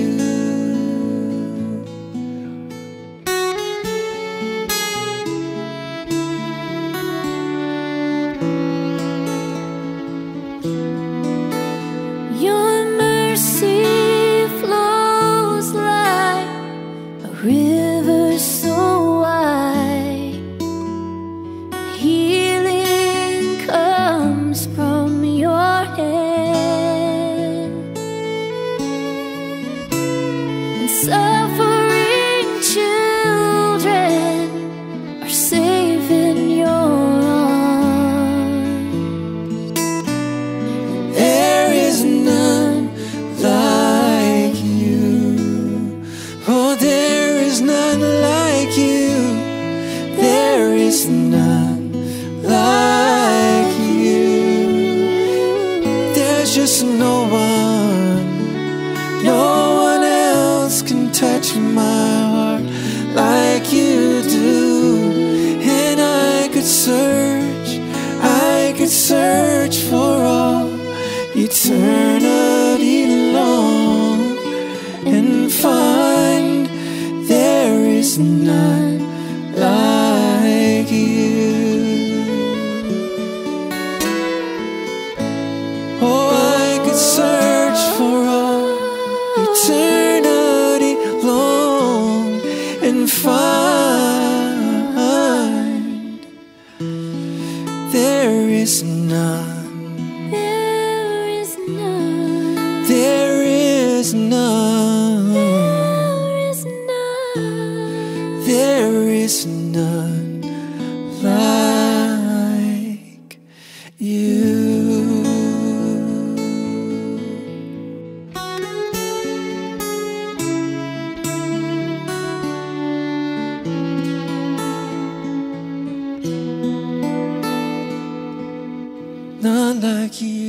None like you.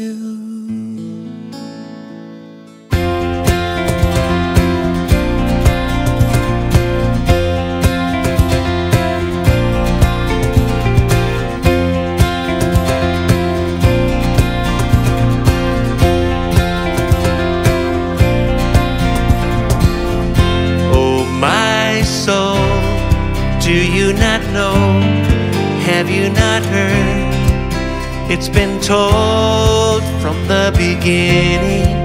know, have you not heard? It's been told from the beginning.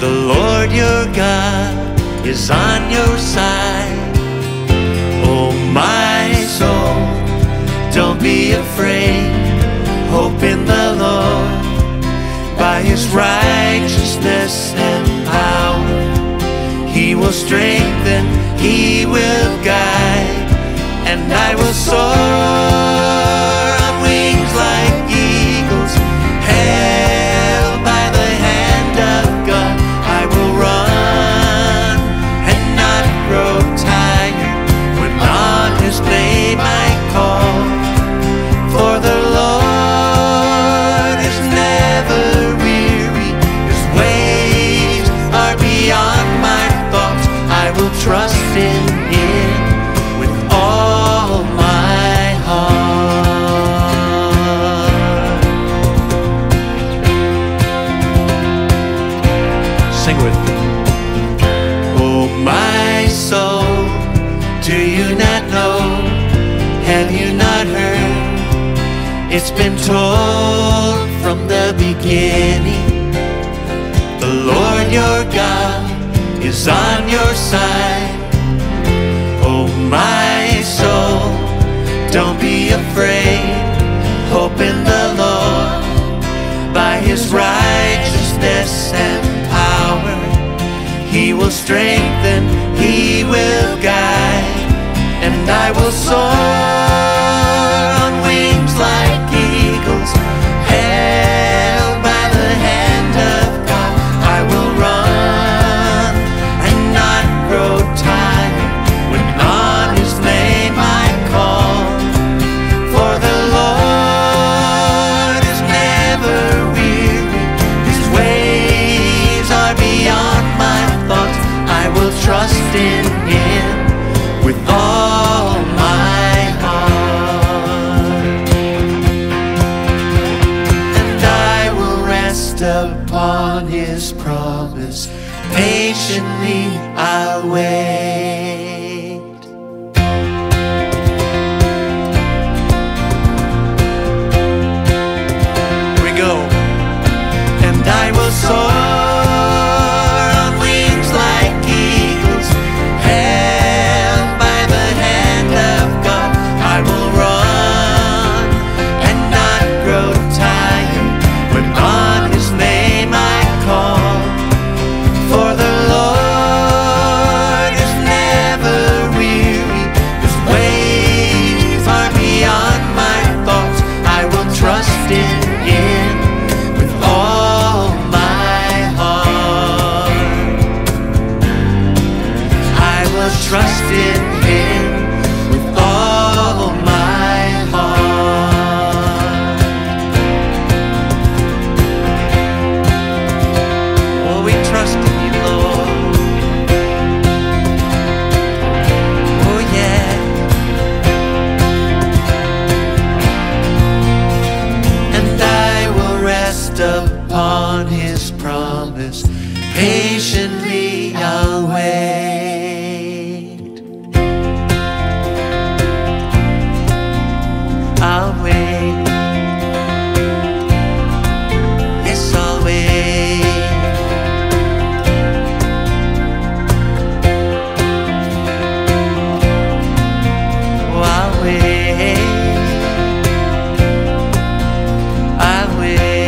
The Lord your God is on your side. Oh my soul, don't be afraid. Hope in the Lord, by his righteousness and power. He will strengthen, he will guide, and I will soar on wings like eagles, held by the hand of God. I will run and not grow tired, when on his name I call. For the Lord is never weary, his ways are beyond my thoughts. I will trust in him . It's been told from the beginning. The Lord your God is on your side. Oh my soul, don't be afraid. Hope in the Lord, by his righteousness and power. He will strengthen, he will guide, and I will soar on wings like eagles, held by the hand of God. I will run and not grow tired, when on his name I call. For the Lord is never weary, his ways are beyond my thoughts. I will trust in him with all my upon his promise, patiently I'll wait. Here we go. And I will soar on wings like eagles, held by the hand of God. I will run and not grow tired, when on his name I call. For the Lord is never weary, his ways are beyond my thoughts. I will trust in him with all my heart. I will trust in him with all my heart. Oh, we trust in you, Lord. Oh, yeah. And I will rest upon his promise, patiently I'll wait. I'll wait. Yes, I'll wait. Oh, I'll wait. I'll wait.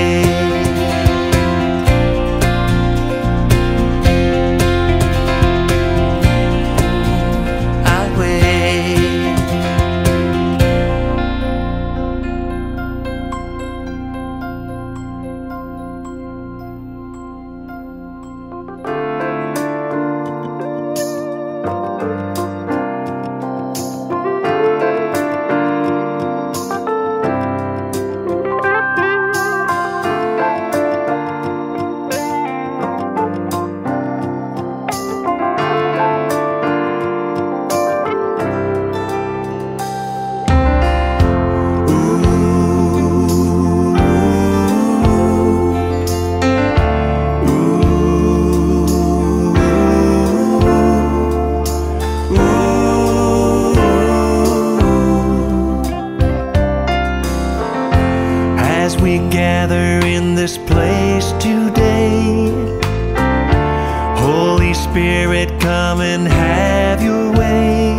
this place today. Holy Spirit, come and have your way.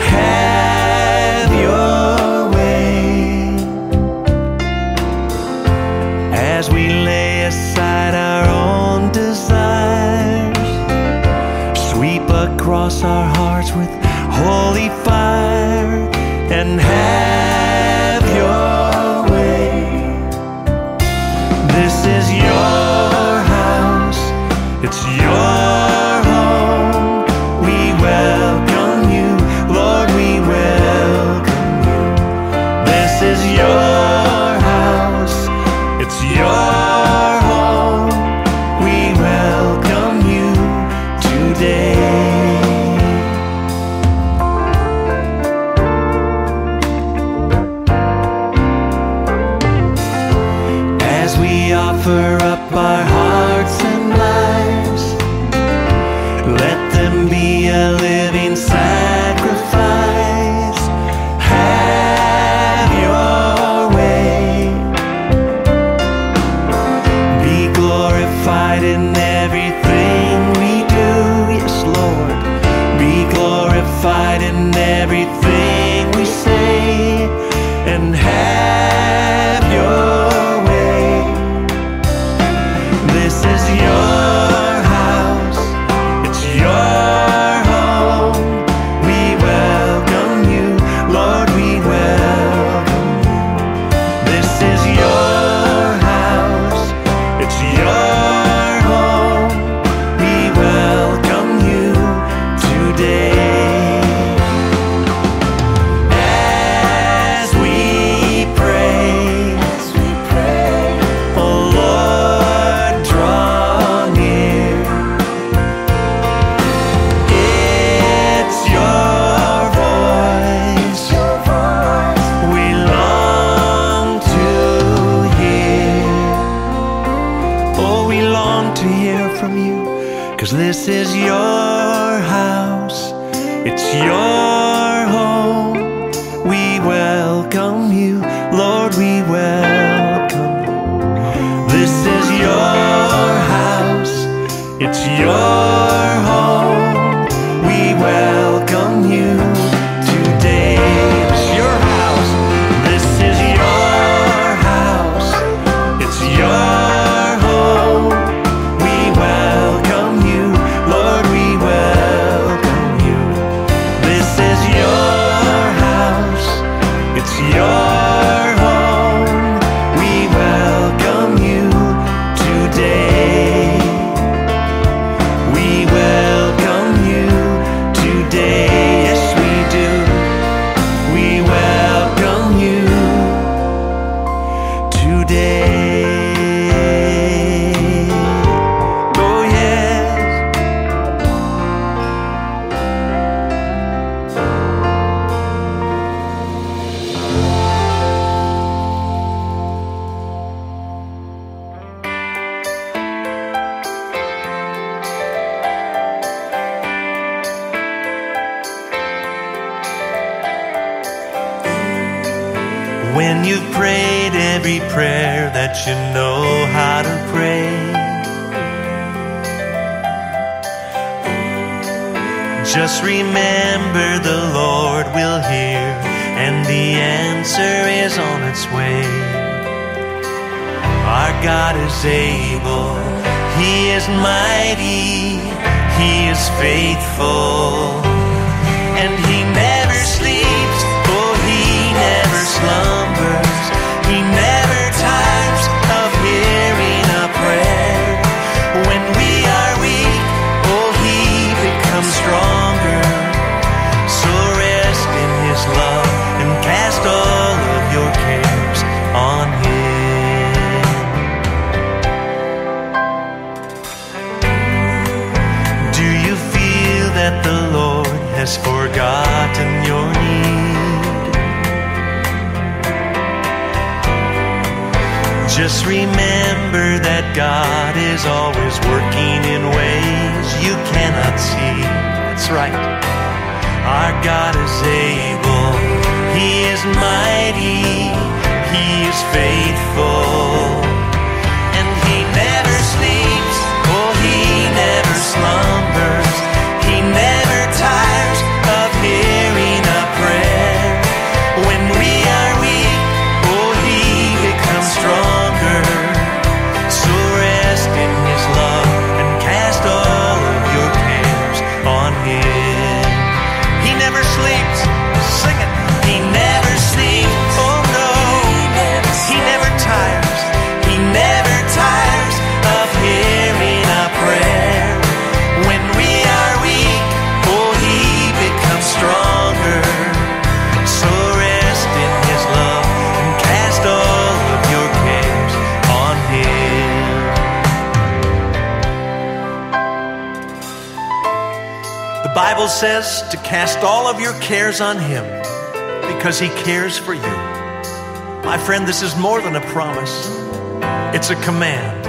Have your way. As we lay aside our own desires, sweep across our hearts with holy fire, and have your way. This is your house, it's your home. We welcome you, Lord, we welcome you. This is your house, it's your home. We welcome you today. Offer up our hearts and lives, let them be a living sacrifice. Have your way. Be glorified in everything we do. Yes, Lord, be glorified in everything we say, and have your way. This is your house, it's your home. We welcome you, Lord, we welcome you. This is your house, it's your home. We welcome you today. As we pray, as we pray, oh Lord, to hear from you, 'cause this is your house, it's your home. We welcome you, Lord, we welcome you. This is your house, it's your home. We welcome you today. It's your house, this is your house, it's your when you've prayed every prayer that you know how to pray. Just remember the Lord will hear, and the answer is on its way. Our God is able, He is mighty, He is faithful, and He never sleeps, oh He never slumbers. He never tires of hearing a prayer. When we are weak, oh, He becomes stronger. So rest in His love and cast all of your cares on Him. Do you feel that the Lord has forgotten your need? Just remember that God is always working in ways you cannot see. That's right. Our God is able, He is mighty, He is faithful, The Bible says to cast all of your cares on him because he cares for you. My friend, this is more than a promise. It's a command.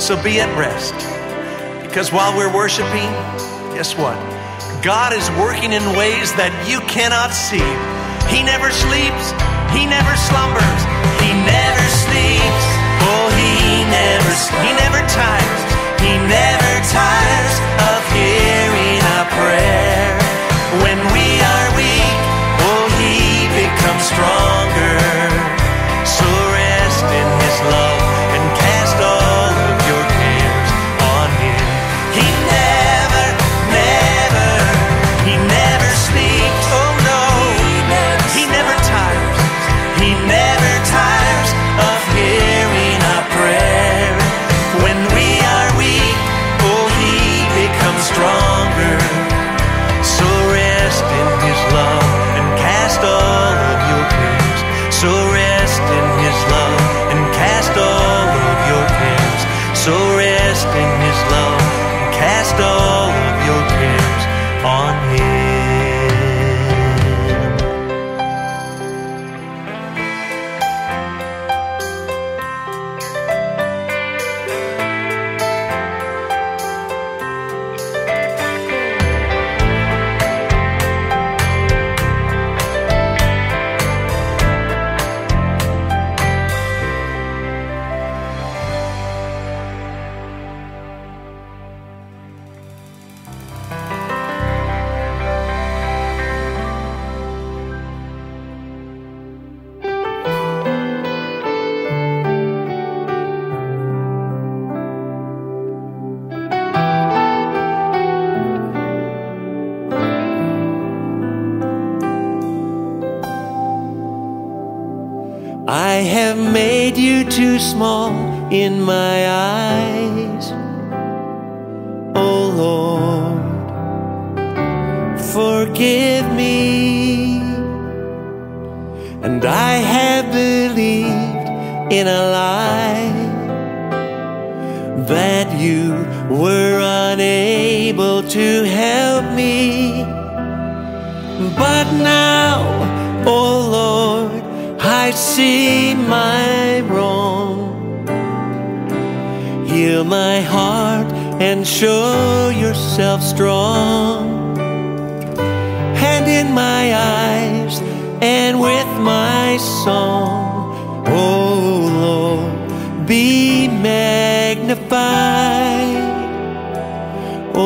So be at rest, because while we're worshiping, guess what? God is working in ways that you cannot see. He never sleeps. He never slumbers. He never sleeps. Oh, he never sleeps. He never tires. He never tires of hearing our prayer. When we are weak, oh, he becomes stronger. So rest in his love and cast all of your cares on him. He never, never, he never sleeps. Oh, no, he never, he never tires. He never tires of hearing our prayer. When we are weak, oh, he becomes stronger. So rest in his love and cast all of your cares. So rest in his love and cast all of your cares. So rest in his love and cast all of your cares on him. I have made you too small in my eyes, oh Lord, forgive me. And I have believed in a lie that you were unable to help me. But now, oh Lord, I see my wrong. Heal my heart and show yourself strong. And in my eyes and with my song, oh Lord, be magnified. Oh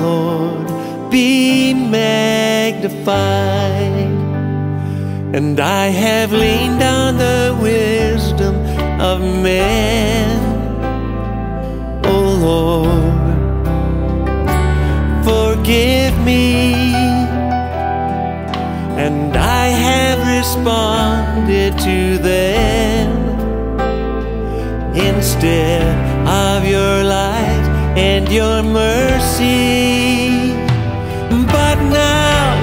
Lord, be magnified. And I have leaned on the wisdom of man, oh Lord, forgive me. And I have responded to them instead of your light and your mercy. But now,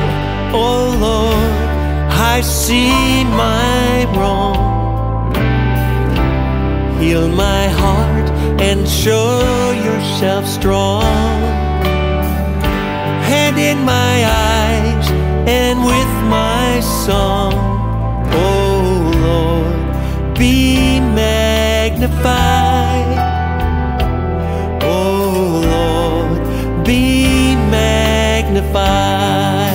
oh Lord, I see my wrong. Heal my heart and show yourself strong. And in my eyes and with my song, oh Lord, be magnified. Oh Lord, be magnified. Magnified.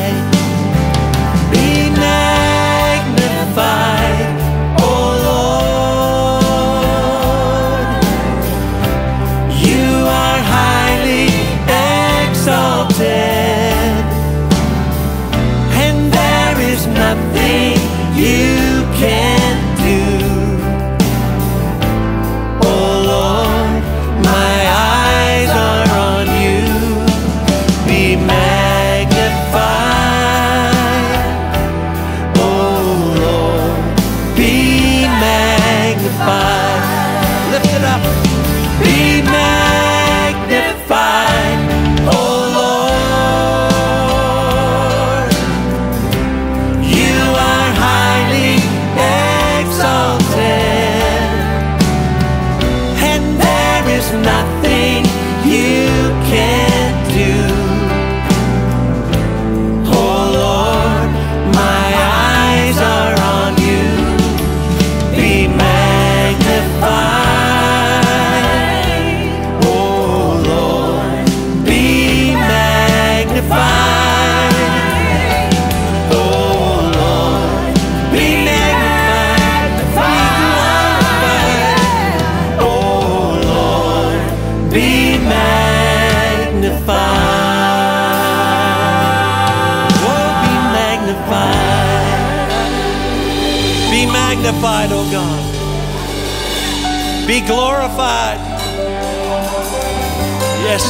magnified, oh God. Be glorified. Yes,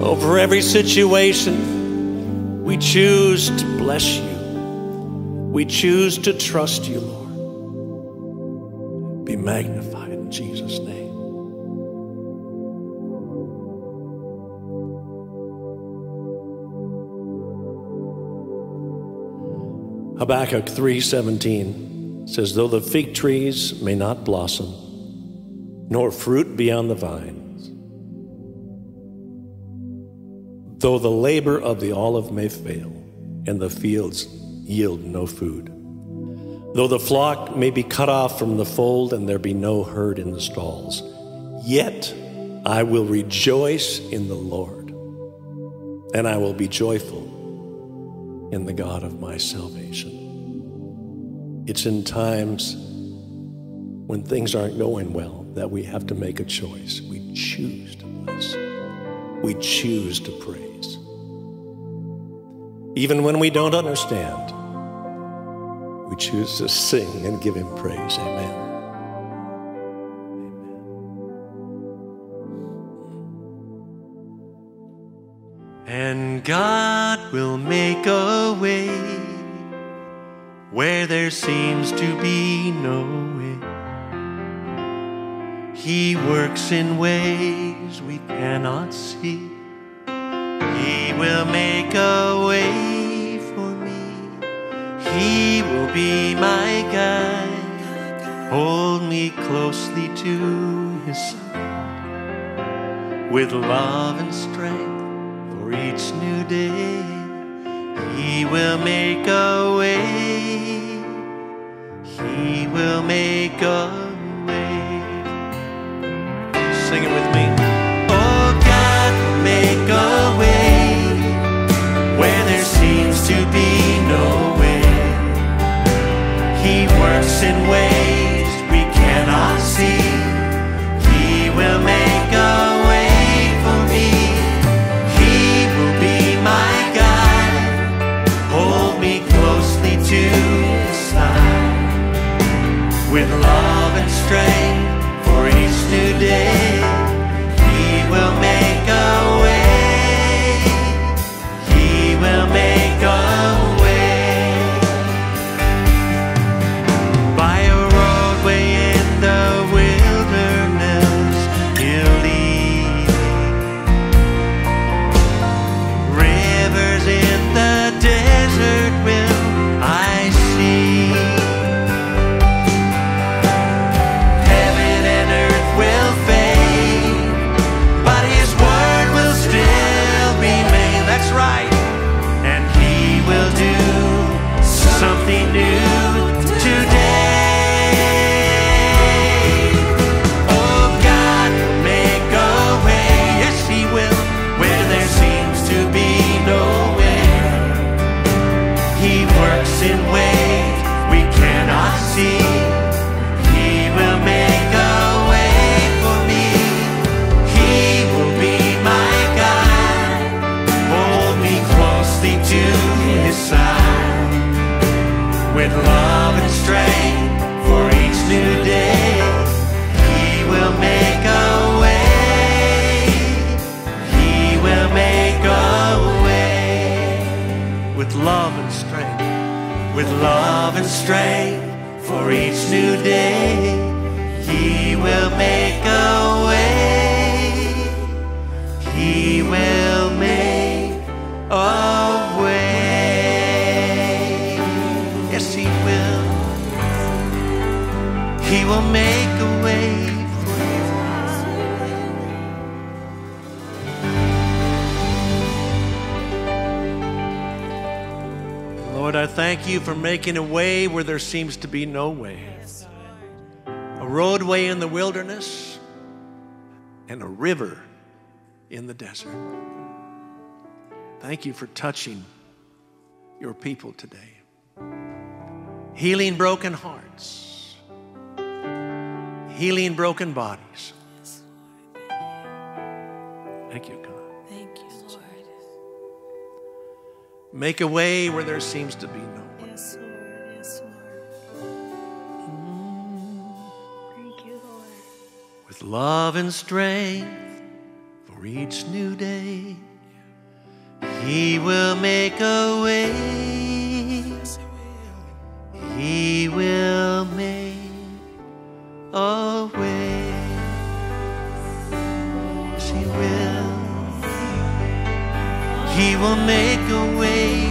Lord. Over every situation, we choose to bless you. We choose to trust you, Lord. Be magnified in Jesus' name. Habakkuk three seventeen says, though the fig trees may not blossom, nor fruit be on the vines, though the labor of the olive may fail, and the fields yield no food, though the flock may be cut off from the fold, and there be no herd in the stalls, yet I will rejoice in the Lord, and I will be joyful in the God of my salvation. It's in times when things aren't going well that we have to make a choice. We choose to bless. We choose to praise. Even when we don't understand, we choose to sing and give him praise. Amen. And God will make a way where there seems to be no way. He works in ways we cannot see. He will make a way for me. He will be my guide. Hold me closely to his side with love and strength. Each new day, he will make a way. He will make a way. Sing it with me. Oh, God will make a way where there seems to be no way. He works in ways we cannot see. He will make a way. To his side with love and strength for each new day. He will make a way. He will make a way. By a roadway in the wilderness he'll lead. Rivers in the desert will I see. Heaven and earth will fade, but his word will still remain. That's right. And he will do something new today. Oh, God will make a way. Yes, he will. Where there seems to be no. He works in ways we cannot see. He will make a way for me. He will be my guide. Hold me closely to his side with love and strength for each new day. He will make a way. He will make a way. With love and strength. With love and strength for each new day, he will make a way. He will make a way. Yes, he will. He will make a way for you. Lord, I thank you for making a way where there seems to be no way. Yes, a roadway in the wilderness and a river in the desert. Thank you for touching your people today. Healing broken hearts. Healing broken bodies. Yes, Lord. Thank you, God. Make a way where there seems to be no way. with love and strength for each new day. He will make a way. He will make a way. Yes, He will. He will make a way.